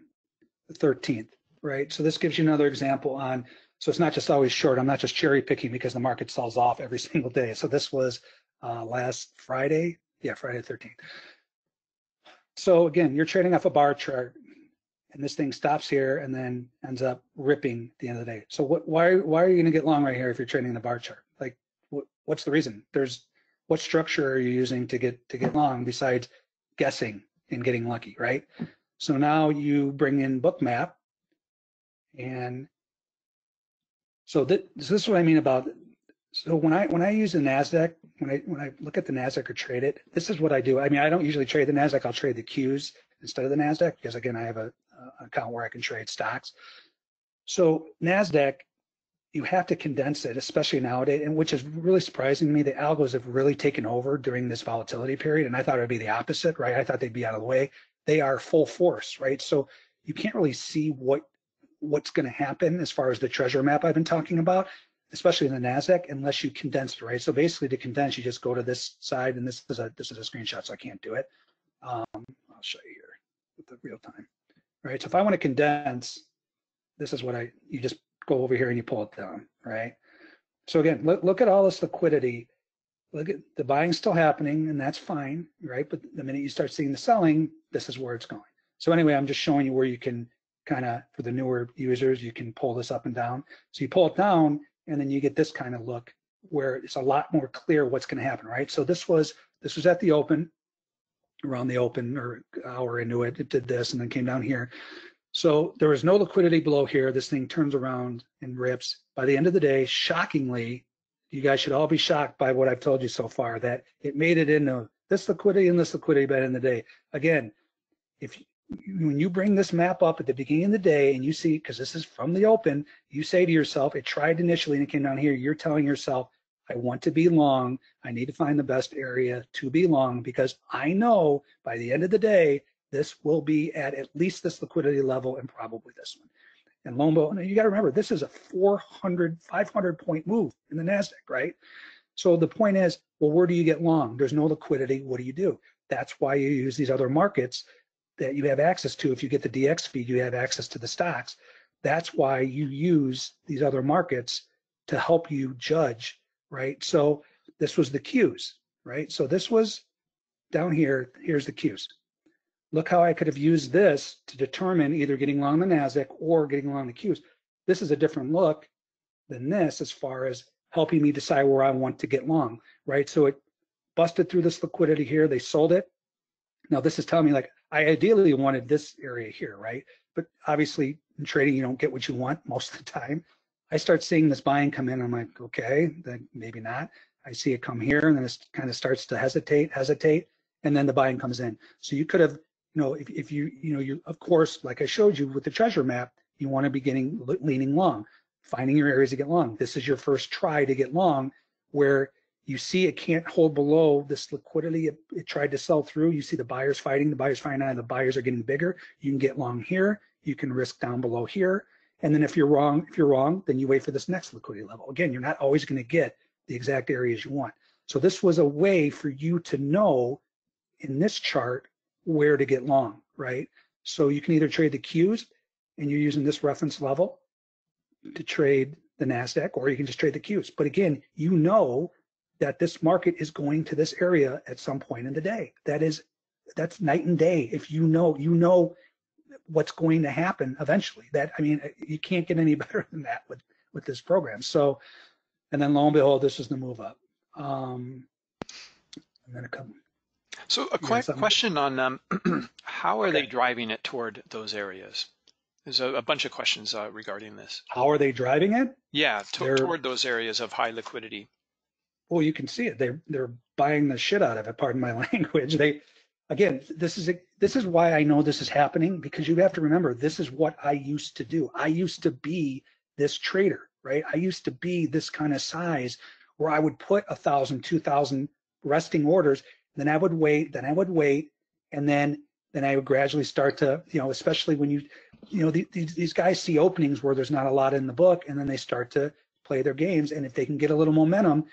the thirteenth, right? So this gives you another example on, so it's not just always short. I'm not just cherry picking because the market sells off every single day. So this was uh, last Friday. Yeah, Friday the thirteenth. So again, you're trading off a bar chart. and this thing stops here and then ends up ripping at the end of the day. So what, why, why are you going to get long right here if you're trading the bar chart? Like, wh what's the reason? There's, what structure are you using to get to get long besides guessing and getting lucky, right? So now you bring in Bookmap, and so, that, so this is what I mean about. So when I when I use the Nasdaq, when I when I look at the Nasdaq or trade it, this is what I do. I mean, I don't usually trade the Nasdaq. I'll trade the Qs instead of the Nasdaq because, again, I have a, a account where I can trade stocks. So Nasdaq, you have to condense it, especially nowadays, and which is really surprising to me. The algos have really taken over during this volatility period, and I thought it would be the opposite, right? I thought they'd be out of the way. They are full force, right? So you can't really see what what's going to happen as far as the treasure map I've been talking about, especially in the Nasdaq, unless you condense it, right? So basically, to condense, you just go to this side, and this is a this is a screenshot, so I can't do it. Um, I'll show you here with the real time, right? So if I want to condense, this is what I you just go over here and you pull it down, right? So again, look look at all this liquidity. Look at the buying's still happening, and that's fine, right? But the minute you start seeing the selling, this is where it's going. So anyway, I'm just showing you where you can kind of, for the newer users, you can pull this up and down. So you pull it down, and then you get this kind of look where it's a lot more clear what's going to happen, right? So this was this was at the open, around the open or hour into it, it did this and then came down here. So there was no liquidity below here. This thing turns around and rips. By the end of the day, shockingly, you guys should all be shocked by what I've told you so far, that it made it into this liquidity and this liquidity by the end of the day. Again, if you, when you bring this map up at the beginning of the day and you see, because this is from the open, you say to yourself, it tried initially and it came down here. You're telling yourself, I want to be long. I need to find the best area to be long, because I know by the end of the day, this will be at at least this liquidity level and probably this one. And Lombo, and you got to remember, this is a four hundred, five hundred point move in the Nasdaq, right? So the point is, well, where do you get long? There's no liquidity. What do you do? That's why you use these other markets that you have access to. If you get the D X feed, you have access to the stocks. That's why you use these other markets to help you judge, right? So this was the Qs, right? So this was down here. Here's the Qs. Look how I could have used this to determine either getting long the Nasdaq or getting long the Qs. This is a different look than this as far as helping me decide where I want to get long, right? So it busted through this liquidity here. They sold it. Now this is telling me, like, I ideally wanted this area here, right? But obviously in trading, you don't get what you want most of the time. I start seeing this buying come in. I'm like, okay, then maybe not. I see it come here, and then it kind of starts to hesitate, hesitate, and then the buying comes in. So you could have, you know, if, if you, you know, you, of course, like I showed you with the treasure map, you want to be getting leaning long, finding your areas to get long. This is your first try to get long, where you see it can't hold below this liquidity. It, it tried to sell through. You see the buyers fighting, the buyers fighting, and the buyers are getting bigger. You can get long here. You can risk down below here. And then if you're wrong, if you're wrong, then you wait for this next liquidity level. Again, you're not always going to get the exact areas you want. So this was a way for you to know in this chart where to get long, right? So you can either trade the Qs, and you're using this reference level to trade the Nasdaq, or you can just trade the Qs. But again, you know that this market is going to this area at some point in the day. That is, that's night and day. If you know, you know what's going to happen eventually. That, I mean, you can't get any better than that with, with this program. So, and then lo and behold, this is the move up. Um, I'm gonna come. So a quick question on um, how are okay. they driving it toward those areas? There's a, a bunch of questions uh, regarding this. How are they driving it? Yeah, to toward those areas of high liquidity. Well, you can see it. They're they're buying the shit out of it. Pardon my language. They, again, this is a, this is why I know this is happening, because you have to remember, this is what I used to do. I used to be this trader, right? I used to be this kind of size where I would put a thousand, two thousand resting orders, then I would wait, then I would wait, and then then I would gradually start to, you know, especially when you, you know, the, these these guys see openings where there's not a lot in the book, and then they start to play their games, and if they can get a little momentum.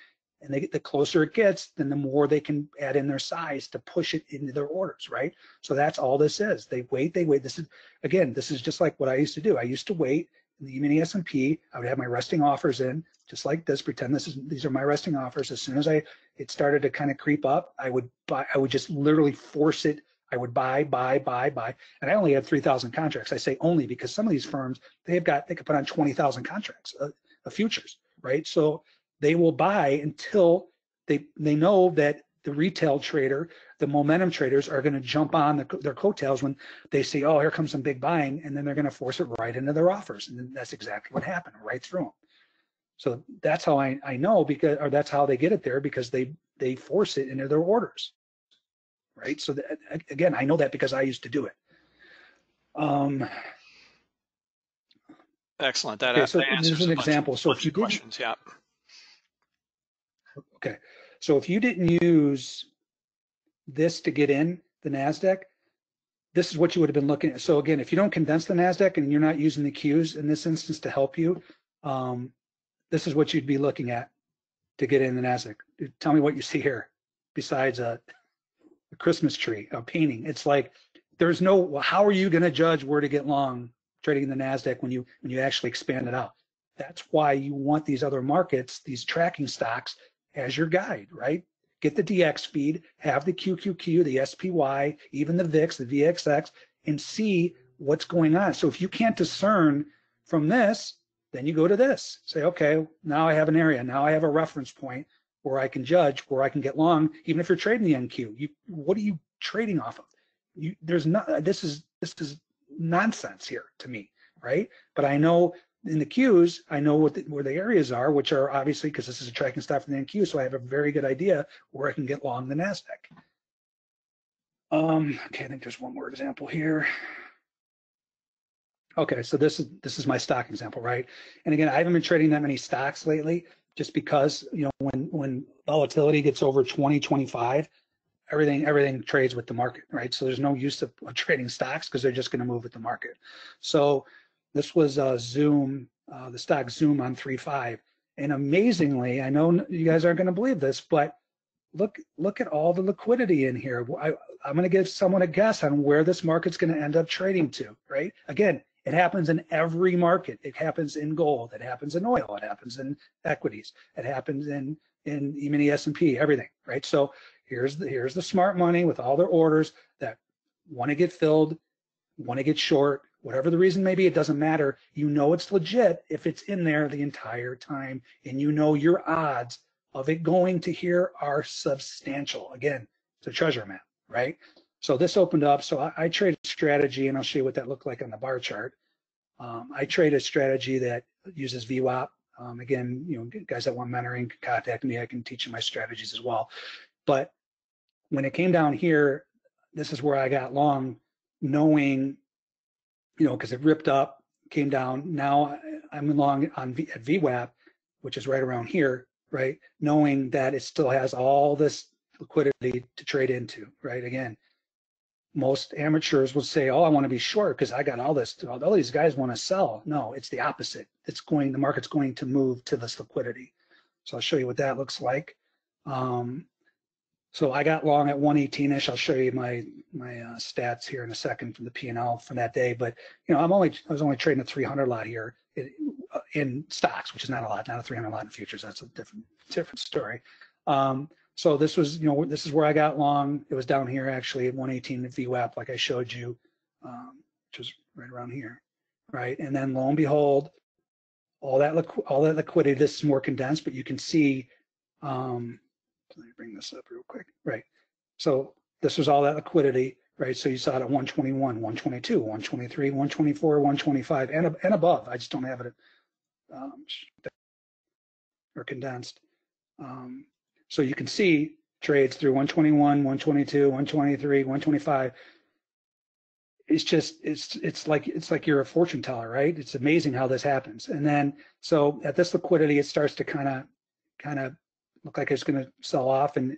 And they get, the closer it gets, then the more they can add in their size to push it into their orders, right? So that's all this is. They wait, they wait. This is, again, this is just like what I used to do. I used to wait in the E-mini S and P. I would have my resting offers in, just like this. Pretend this is, these are my resting offers. As soon as I, it started to kind of creep up, I would buy, I would just literally force it. I would buy, buy, buy, buy, and I only had three thousand contracts. I say only because some of these firms, they've got, they could put on twenty thousand contracts of uh, futures, right? So they will buy until they they know that the retail trader, the momentum traders are going to jump on the, their coattails when they see, oh, here comes some big buying, and then they're going to force it right into their offers. And then that's exactly what happened, right through them. So that's how I, I know, because, or that's how they get it there, because they, they force it into their orders, right? So that, again, I know that because I used to do it. Um, Excellent. That, okay, so that answers an example. So if you questions, yeah. Okay. So if you didn't use this to get in the NASDAQ, this is what you would have been looking at. So again, if you don't condense the NASDAQ and you're not using the Qs in this instance to help you, um, this is what you'd be looking at to get in the NASDAQ. Tell me what you see here besides a, a Christmas tree, a painting. It's like, there's no, well, how are you gonna judge where to get long trading in the NASDAQ when you, when you actually expand it out? That's why you want these other markets, these tracking stocks, as your guide, right? Get the D X feed, have the Q Q Q, the S P Y, even the V I X, the V X X, and see what's going on. So if you can't discern from this, then you go to this. Say, okay, now I have an area, now I have a reference point where I can judge, where I can get long, even if you're trading the N Q. You, what are you trading off of? You, there's not, this is, this is nonsense here to me, right? But I know in the Qs, I know what the, where the areas are, which are obviously, because this is a tracking stop in the N Q, so I have a very good idea where I can get long the NASDAQ. Um, okay, I think there's one more example here. Okay, so this is this is my stock example, right? And again, I haven't been trading that many stocks lately, just because, you know, when when volatility gets over twenty, twenty-five, everything everything trades with the market, right? So there's no use of, of trading stocks because they're just going to move with the market. So this was uh, Zoom, uh, the stock Zoom on three five. And amazingly, I know you guys aren't going to believe this, but look look at all the liquidity in here. I, I'm going to give someone a guess on where this market's going to end up trading to, right? Again, it happens in every market. It happens in gold. It happens in oil. It happens in equities. It happens in in E-mini, S and P, everything, right? So here's the, here's the smart money with all their orders that want to get filled, want to get short, whatever the reason may be, it doesn't matter. You know it's legit if it's in there the entire time, and you know your odds of it going to here are substantial. Again, it's a treasure map, right? So this opened up, so I, I trade a strategy, and I'll show you what that looked like on the bar chart. Um, I trade a strategy that uses V WAP. Um, again, you know, guys that want mentoring can contact me. I can teach you my strategies as well. But when it came down here, this is where I got long, knowing, you know, because it ripped up, came down. Now I'm long on v, at V WAP, which is right around here, right? Knowing that it still has all this liquidity to trade into, right? Again, most amateurs will say, oh, I want to be short because I got all this, all these guys want to sell. No, it's the opposite. It's going, the market's going to move to this liquidity. So I'll show you what that looks like. Um, so I got long at one eighteen-ish. I'll show you my my uh, stats here in a second from the P and L from that day. But you know, I'm only I was only trading a three hundred lot here in, uh, in stocks, which is not a lot, not a three hundred lot in futures. That's a different different story. Um, so this was, you know, this is where I got long. It was down here actually at one eighteen at V WAP, like I showed you, um, which was right around here, right? And then lo and behold, all that liqu all that liquidity. This is more condensed, but you can see. Um, Let me bring this up real quick, right? So this was all that liquidity, right? So you saw it at one twenty-one, one twenty-two, one twenty-three, one twenty-four, one twenty-five, and, and above. I just don't have it um, or condensed. Um, so you can see trades through one twenty-one, one twenty-two, one twenty-three, one twenty-five. It's just, it's it's like it's like you're a fortune teller, right? It's amazing how this happens. And then, so at this liquidity, it starts to kind of, kind of, look like it's going to sell off, and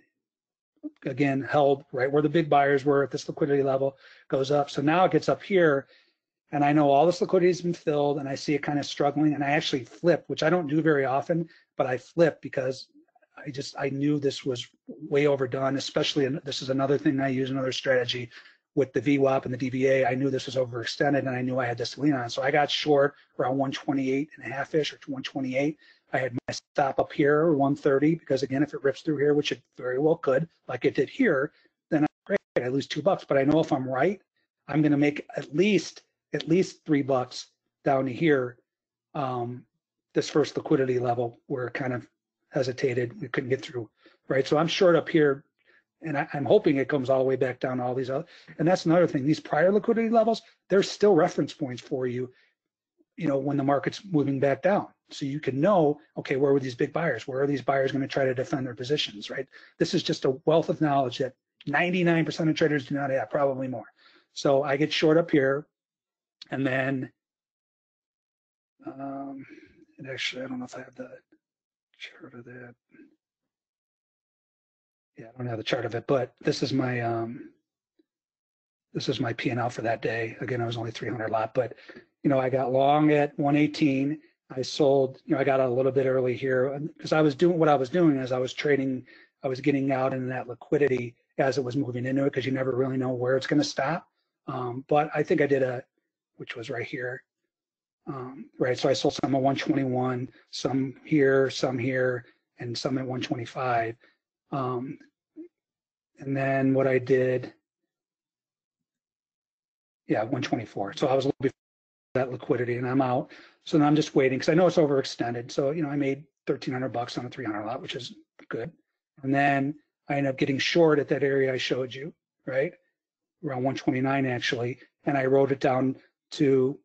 again held right where the big buyers were at this liquidity level, goes up. So now it gets up here, and I know all this liquidity has been filled, and I see it kind of struggling, and I actually flip, which I don't do very often, but I flip because I just I knew this was way overdone. Especially, and this is another thing I use, another strategy with the V WAP and the D V A. I knew this was overextended, and I knew I had this to lean on, so I got short around one twenty-eight and a half-ish or one twenty-eight. I had my stop up here or one thirty, because again, if it rips through here, which it very well could, like it did here, then I'm great. I lose two bucks, but I know if I'm right, I'm going to make at least at least three bucks down to here. Um, this first liquidity level where it kind of hesitated, we couldn't get through, right? So I'm short up here, and I, I'm hoping it comes all the way back down to all these other. And that's another thing. These prior liquidity levels, they're still reference points for you, you know, when the market's moving back down. So you can know, okay, where were these big buyers? Where are these buyers going to try to defend their positions, right? This is just a wealth of knowledge that ninety-nine percent of traders do not have, probably more. So I get short up here, and then, um, and actually, I don't know if I have the chart of that. Yeah, I don't have the chart of it, but this is my, um, this is my P and L for that day. Again, I was only three hundred lot, but, you know, I got long at one eighteen. I sold, you know, I got out a little bit early here because I was doing what I was doing is I was trading, I was getting out in that liquidity as it was moving into it, because you never really know where it's going to stop. Um, but I think I did a, which was right here, um, right? So I sold some at one twenty-one, some here, some here, and some at one twenty-five. Um, and then what I did, yeah, one twenty-four. So I was a little bit that liquidity, and I'm out. So then I'm just waiting because I know it's overextended. So, you know, I made thirteen hundred bucks on a three hundred lot, which is good. And then I ended up getting short at that area I showed you, right? Around one twenty-nine actually. And I wrote it down to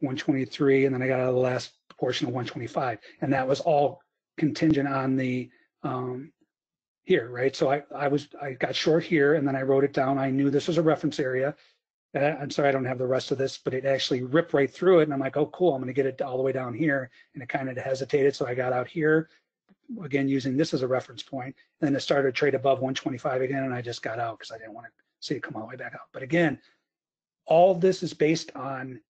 one twenty-three, and then I got out of the last portion of one twenty-five. And that was all contingent on the um, here, right? So I, I was, I got short here, and then I wrote it down. I knew this was a reference area. I'm sorry, I don't have the rest of this, but it actually ripped right through it. And I'm like, oh, cool, I'm going to get it all the way down here. And it kind of hesitated. So I got out here, again, using this as a reference point. And then it started to trade above one twenty-five again. And I just got out because I didn't want to see it come all the way back out. But again, all this is based on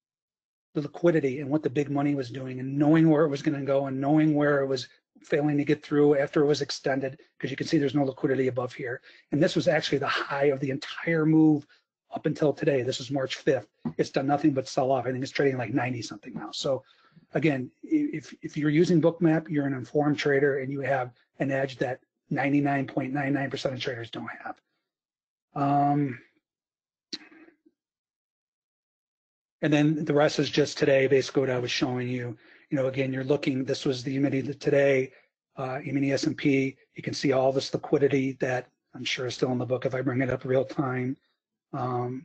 the liquidity and what the big money was doing and knowing where it was going to go and knowing where it was failing to get through after it was extended, because you can see there's no liquidity above here. And this was actually the high of the entire move up until today. This is March fifth. It's done nothing but sell off. I think it's trading like ninety something now. So again, if, if you're using Bookmap, you're an informed trader and you have an edge that ninety-nine point nine nine percent of traders don't have. Um, and then the rest is just today, basically what I was showing you. You know, again, you're looking, this was the E-mini today, uh, E-mini S and P. You can see all this liquidity that I'm sure is still in the book if I bring it up real time. Um,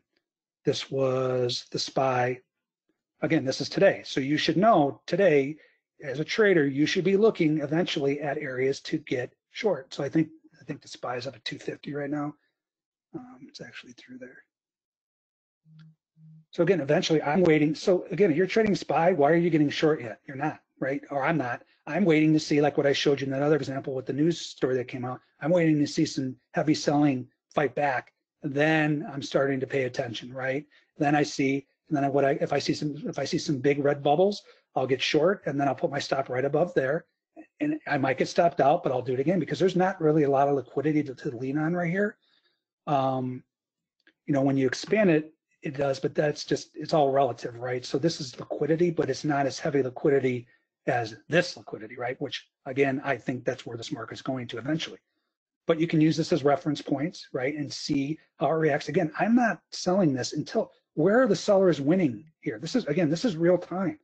this was the S P Y. Again, this is today. So you should know today, as a trader, you should be looking eventually at areas to get short. So I think I think the S P Y is up at two fifty right now. Um, it's actually through there. So again, eventually I'm waiting. So again, if you're trading S P Y, why are you getting short yet? You're not, right? Or I'm not. I'm waiting to see, like what I showed you in that other example with the news story that came out. I'm waiting to see some heavy selling fight back. Then I'm starting to pay attention, right? Then I see, and then what I if I see some if I see some big red bubbles, I'll get short, and then I'll put my stop right above there, and I might get stopped out, but I'll do it again because there's not really a lot of liquidity to, to lean on right here. Um, you know, when you expand it, it does, but that's just it's all relative, right? So this is liquidity, but it's not as heavy liquidity as this liquidity, right? Which again, I think that's where this market's going to eventually. But you can use this as reference points, right, and see how it reacts. Again, I'm not selling this until where the seller is winning here. This is again, this is real time.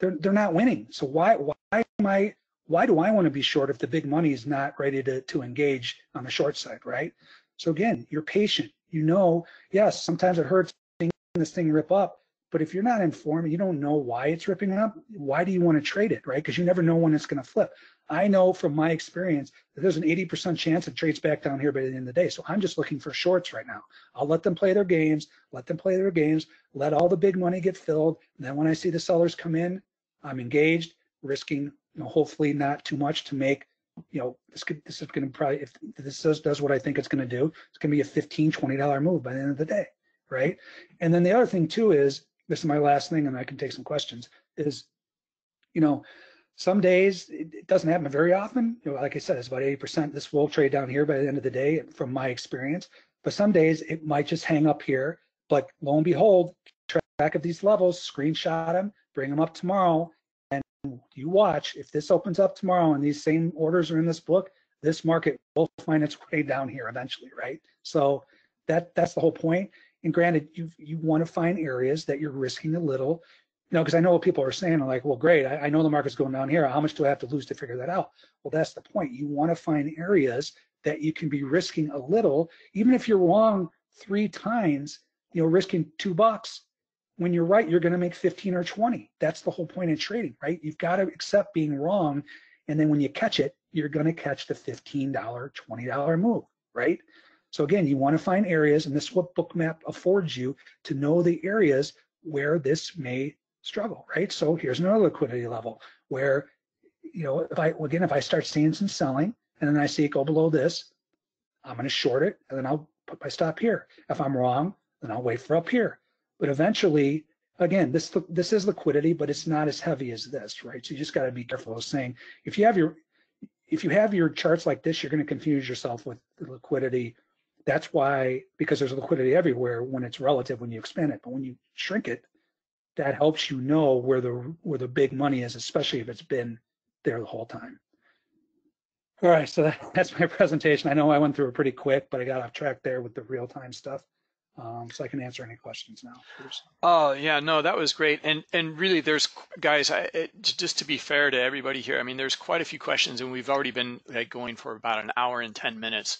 They're they're not winning. So why why am I why do I want to be short if the big money is not ready to to engage on the short side, right? So again, you're patient. You know, yes, sometimes it hurts seeing this thing rip up, but if you're not informed, you don't know why it's ripping up. Why do you want to trade it, right? Because you never know when it's going to flip. I know from my experience that there's an eighty percent chance it trades back down here by the end of the day. So I'm just looking for shorts right now. I'll let them play their games, let them play their games, let all the big money get filled. And then when I see the sellers come in, I'm engaged, risking, you know, hopefully not too much to make, you know, this could, this is going to probably, if this does, does what I think it's going to do, it's going to be a fifteen, twenty dollar move by the end of the day, right? And then the other thing too is, this is my last thing and I can take some questions, is, you know, some days, it doesn't happen very often. You know, like I said, it's about eighty percent. This will trade down here by the end of the day from my experience. But some days it might just hang up here. But lo and behold, track of these levels, screenshot them, bring them up tomorrow. And you watch, if this opens up tomorrow and these same orders are in this book, this market will find its way down here eventually, right? So that that's the whole point. And granted, you you want to find areas that you're risking a little, you know, because I know what people are saying. I'm like, well, great, I, I know the market's going down here. How much do I have to lose to figure that out? Well, that's the point. You want to find areas that you can be risking a little, even if you're wrong three times. You know, risking two bucks when you're right, you're going to make fifteen or twenty. That's the whole point in trading, right? You've got to accept being wrong, and then when you catch it, you're going to catch the fifteen dollar, twenty dollar move, right? So again, you want to find areas, and this is what Bookmap affords you, to know the areas where this may struggle, right? So here's another liquidity level where, you know, if I, again, if I start seeing some selling and then I see it go below this, I'm going to short it, and then I'll put my stop here. If I'm wrong, then I'll wait for up here. But eventually, again, this this is liquidity, but it's not as heavy as this, right? So you just got to be careful of saying, if you have your if you have your charts like this, you're going to confuse yourself with the liquidity. That's why, because there's liquidity everywhere when it's relative, when you expand it, but when you shrink it, that helps you know where the where the big money is, especially if it's been there the whole time. All right, so that, that's my presentation. I know I went through it pretty quick, but I got off track there with the real-time stuff. Um, so I can answer any questions now. Oh, yeah, no, that was great. And and really, there's, guys, I, it, just to be fair to everybody here, I mean, there's quite a few questions, and we've already been like, going for about an hour and ten minutes.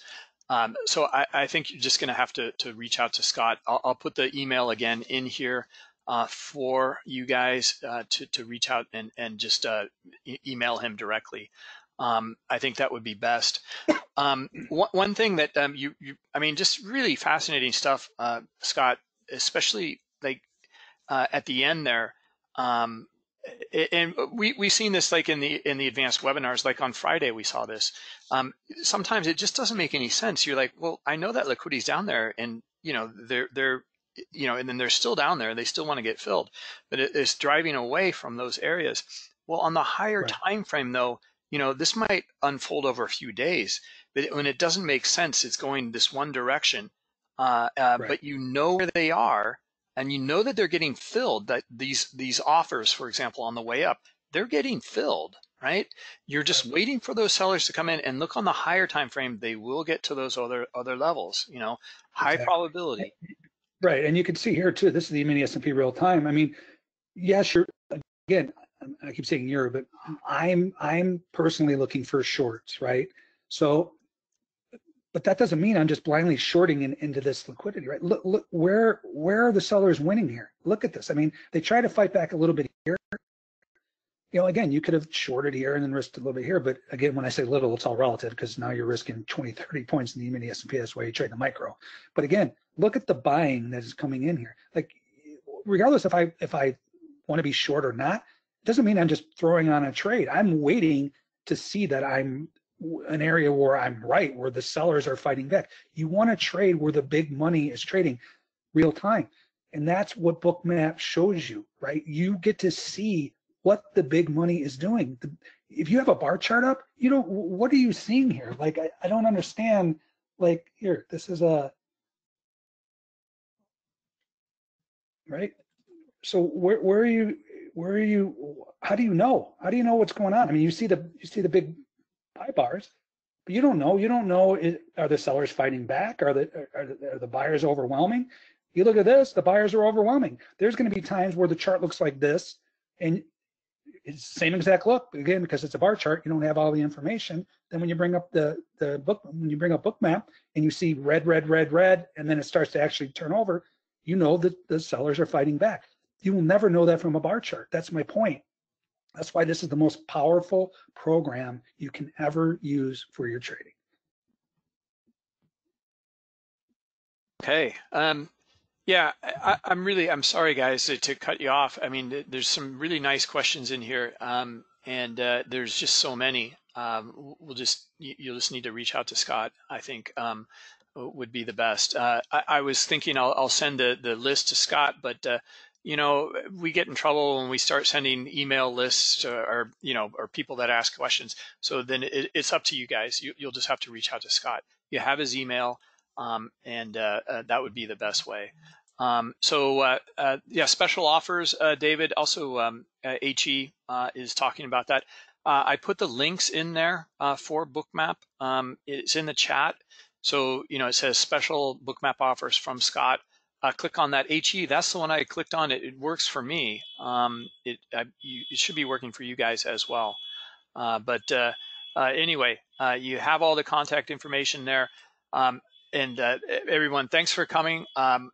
Um, so I, I think you're just going to have to to reach out to Scott. I'll, I'll put the email again in here uh, for you guys uh, to, to reach out and, and just uh, e email him directly. Um, I think that would be best. Um, one, one thing that um, you, you, I mean, just really fascinating stuff, uh, Scott, especially like uh, at the end there. Um, and we, we've seen this like in the in the advanced webinars, like on Friday we saw this. Um, sometimes it just doesn't make any sense. You're like, well, I know that liquidity's down there, and you know they're they're you know, and then they're still down there, and they still want to get filled, but it, it's driving away from those areas. Well, on the higher right. time frame though, you know, this might unfold over a few days, but when it doesn't make sense, it's going this one direction. Uh, uh, right. But you know where they are, and you know that they're getting filled. That these these offers, for example, on the way up, they're getting filled, right? You're just right. waiting for those sellers to come in, and look on the higher time frame. They will get to those other other levels. You know, high exactly. probability. Right, and you can see here too. This is the E-mini S and P real time. I mean, yes, you're again. I keep saying you're, but I'm I'm personally looking for shorts, right? So, but that doesn't mean I'm just blindly shorting in, into this liquidity, right? Look, look, where where are the sellers winning here? Look at this. I mean, they try to fight back a little bit here. You know, again, you could have shorted here and then risked a little bit here, but again, when I say little, it's all relative because now you're risking twenty, thirty points in the E-mini S and P. That's why you trade the micro. But again, look at the buying that is coming in here. Like, regardless if I if I want to be short or not. Doesn't mean I'm just throwing on a trade. I'm waiting to see that I'm an area where I'm right, where the sellers are fighting back. You want to trade where the big money is trading real time. And that's what Bookmap shows you, right? You get to see what the big money is doing. If you have a bar chart up, you don't, what are you seeing here? Like, I, I don't understand, like here, this is a, right? So where, where are you, Where are you? How do you know? How do you know what's going on? I mean, you see the you see the big buy bars, but you don't know. You don't know. Is, are the sellers fighting back? Are the are the, are the buyers overwhelming? You look at this. The buyers are overwhelming. There's going to be times where the chart looks like this, and it's the same exact look. But again, because it's a bar chart, you don't have all the information. Then when you bring up the the book, when you bring up Bookmap, and you see red, red, red, red, and then it starts to actually turn over, you know that the sellers are fighting back. You will never know that from a bar chart. That's my point. That's why this is the most powerful program you can ever use for your trading. Okay. Um, yeah, I, I'm really, I'm sorry guys to, to cut you off. I mean, there's some really nice questions in here um, and uh, there's just so many. Um, we'll just, you'll just need to reach out to Scott, I think. Um, would be the best. Uh, I, I was thinking I'll, I'll send the, the list to Scott, but uh, you know, we get in trouble when we start sending email lists or, or you know, or people that ask questions. So then it, it's up to you guys. You, you'll just have to reach out to Scott. You have his email, um, and uh, uh, that would be the best way. Um, so uh, uh, yeah, special offers, uh, David. Also, um, uh, H E uh, is talking about that. Uh, I put the links in there uh, for Bookmap. Um, it's in the chat. So, you know, it says special bookmap offers from Scott. Uh, click on that H E. That's the one I clicked on. It, it works for me. Um, it, I, you, it should be working for you guys as well. Uh, but uh, uh, anyway, uh, you have all the contact information there. Um, and uh, everyone, thanks for coming. Um,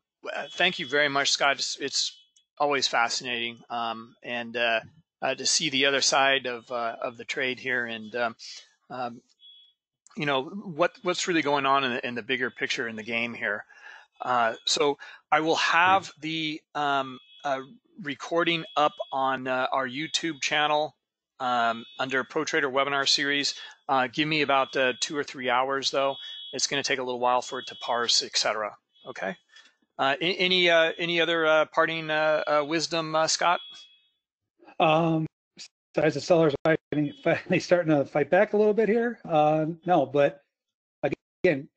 thank you very much, Scott. It's, it's always fascinating um, and uh, uh, to see the other side of uh, of the trade here, and um, um, you know what what's really going on in the, in the bigger picture in the game here. Uh, so I will have the um, uh, recording up on uh, our YouTube channel um, under Pro Trader Webinar Series. Uh, give me about uh, two or three hours, though. It's going to take a little while for it to parse, et cetera. Okay. Uh, any uh, any other uh, parting uh, uh, wisdom, uh, Scott? Um, besides the sellers fighting, finally starting to fight back a little bit here. Uh, no, but again,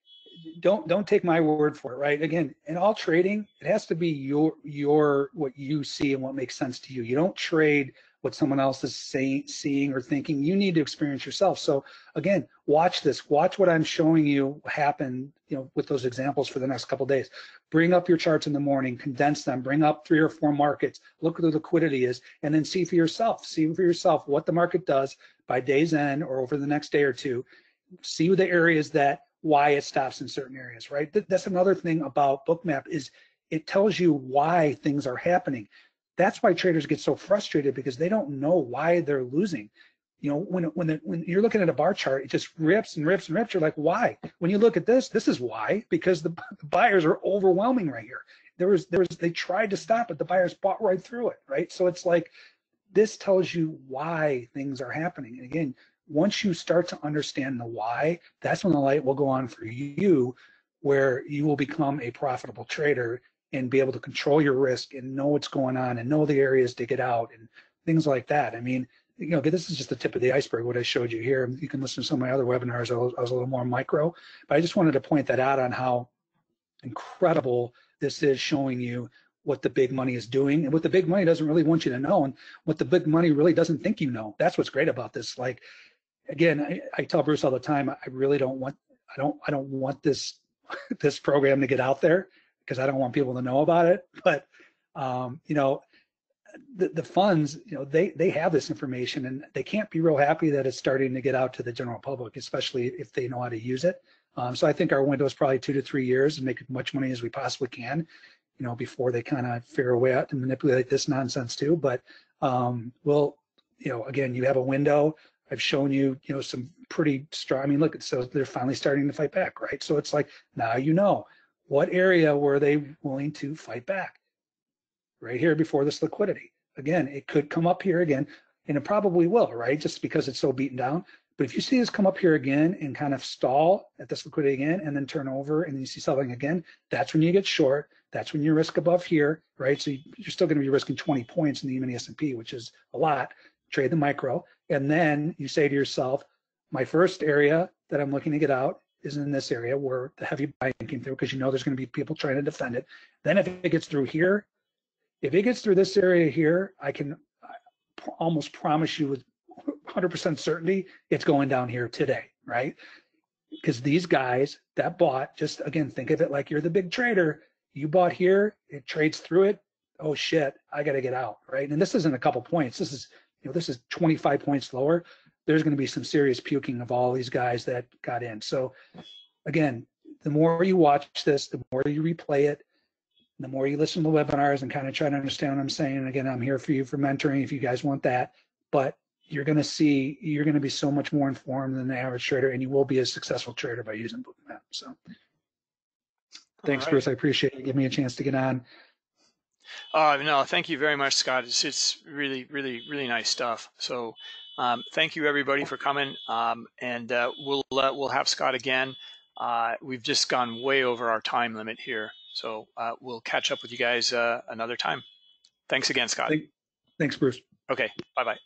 don't don't take my word for it, right? Again, in all trading, it has to be your your what you see and what makes sense to you. You don't trade what someone else is saying, seeing, or thinking. You need to experience yourself. So again, watch this. Watch what I'm showing you happen. You know, with those examples for the next couple of days. Bring up your charts in the morning, condense them. Bring up three or four markets. Look where the liquidity is, and then see for yourself. See for yourself what the market does by day's end or over the next day or two. See the areas that. Why it stops in certain areas, right? That's another thing about Bookmap is it tells you why things are happening. That's why traders get so frustrated, because they don't know why they're losing. You know, when when the, when you're looking at a bar chart, it just rips and rips and rips. You're like, why? When you look at this, this is why, because the buyers are overwhelming right here. There was there was they tried to stop it, the buyers bought right through it, right? So it's like this tells you why things are happening, and again. Once you start to understand the why, that's when the light will go on for you, where you will become a profitable trader and be able to control your risk and know what's going on and know the areas to get out and things like that. I mean, you know, this is just the tip of the iceberg, what I showed you here. You can listen to some of my other webinars. I was, I was a little more micro, but I just wanted to point that out on how incredible this is, showing you what the big money is doing and what the big money doesn't really want you to know and what the big money really doesn't think you know. That's what's great about this. Like, again, I, I tell Bruce all the time, I really don't want, I don't, I don't want this, this program to get out there, because I don't want people to know about it. But, um, you know, the, the funds, you know, they, they have this information, and they can't be real happy that it's starting to get out to the general public, especially if they know how to use it. Um, so I think our window is probably two to three years and make as much money as we possibly can, you know, before they kind of figure a way out to manipulate this nonsense too. But, um, well, you know, again, you have a window. I've shown you, you know, some pretty strong, I mean, look, so they're finally starting to fight back, right? So it's like, now you know, what area were they willing to fight back? Right here before this liquidity. Again, it could come up here again, and it probably will, right? Just because it's so beaten down. But if you see this come up here again and kind of stall at this liquidity again, and then turn over and you see selling again, that's when you get short. That's when you risk above here, right? So you're still gonna be risking twenty points in the E-mini S and P, which is a lot. Trade the micro, and then you say to yourself, my first area that I'm looking to get out is in this area where the heavy buying came through, because you know there's going to be people trying to defend it. Then if it gets through here, if it gets through this area here, I can almost promise you with one hundred percent certainty it's going down here today, right? Because these guys that bought, just again, think of it like you're the big trader. You bought here, it trades through it. Oh shit, I got to get out, right? And this isn't a couple points. This is You know, this is twenty-five points lower. There's going to be some serious puking of all these guys that got in. So again, the more you watch this, the more you replay it, the more you listen to the webinars and kind of try to understand what I'm saying. And again, I'm here for you for mentoring if you guys want that, but you're going to see, you're going to be so much more informed than the average trader, and you will be a successful trader by using Bookmap. So thanks, Bruce. I appreciate you giving me a chance to get on. Uh, no, thank you very much, Scott. It's, it's really, really, really nice stuff. So um, thank you, everybody, for coming. Um, and uh, we'll uh, we'll have Scott again. Uh, we've just gone way over our time limit here. So uh, we'll catch up with you guys uh, another time. Thanks again, Scott. Thanks, Bruce. Okay, bye-bye.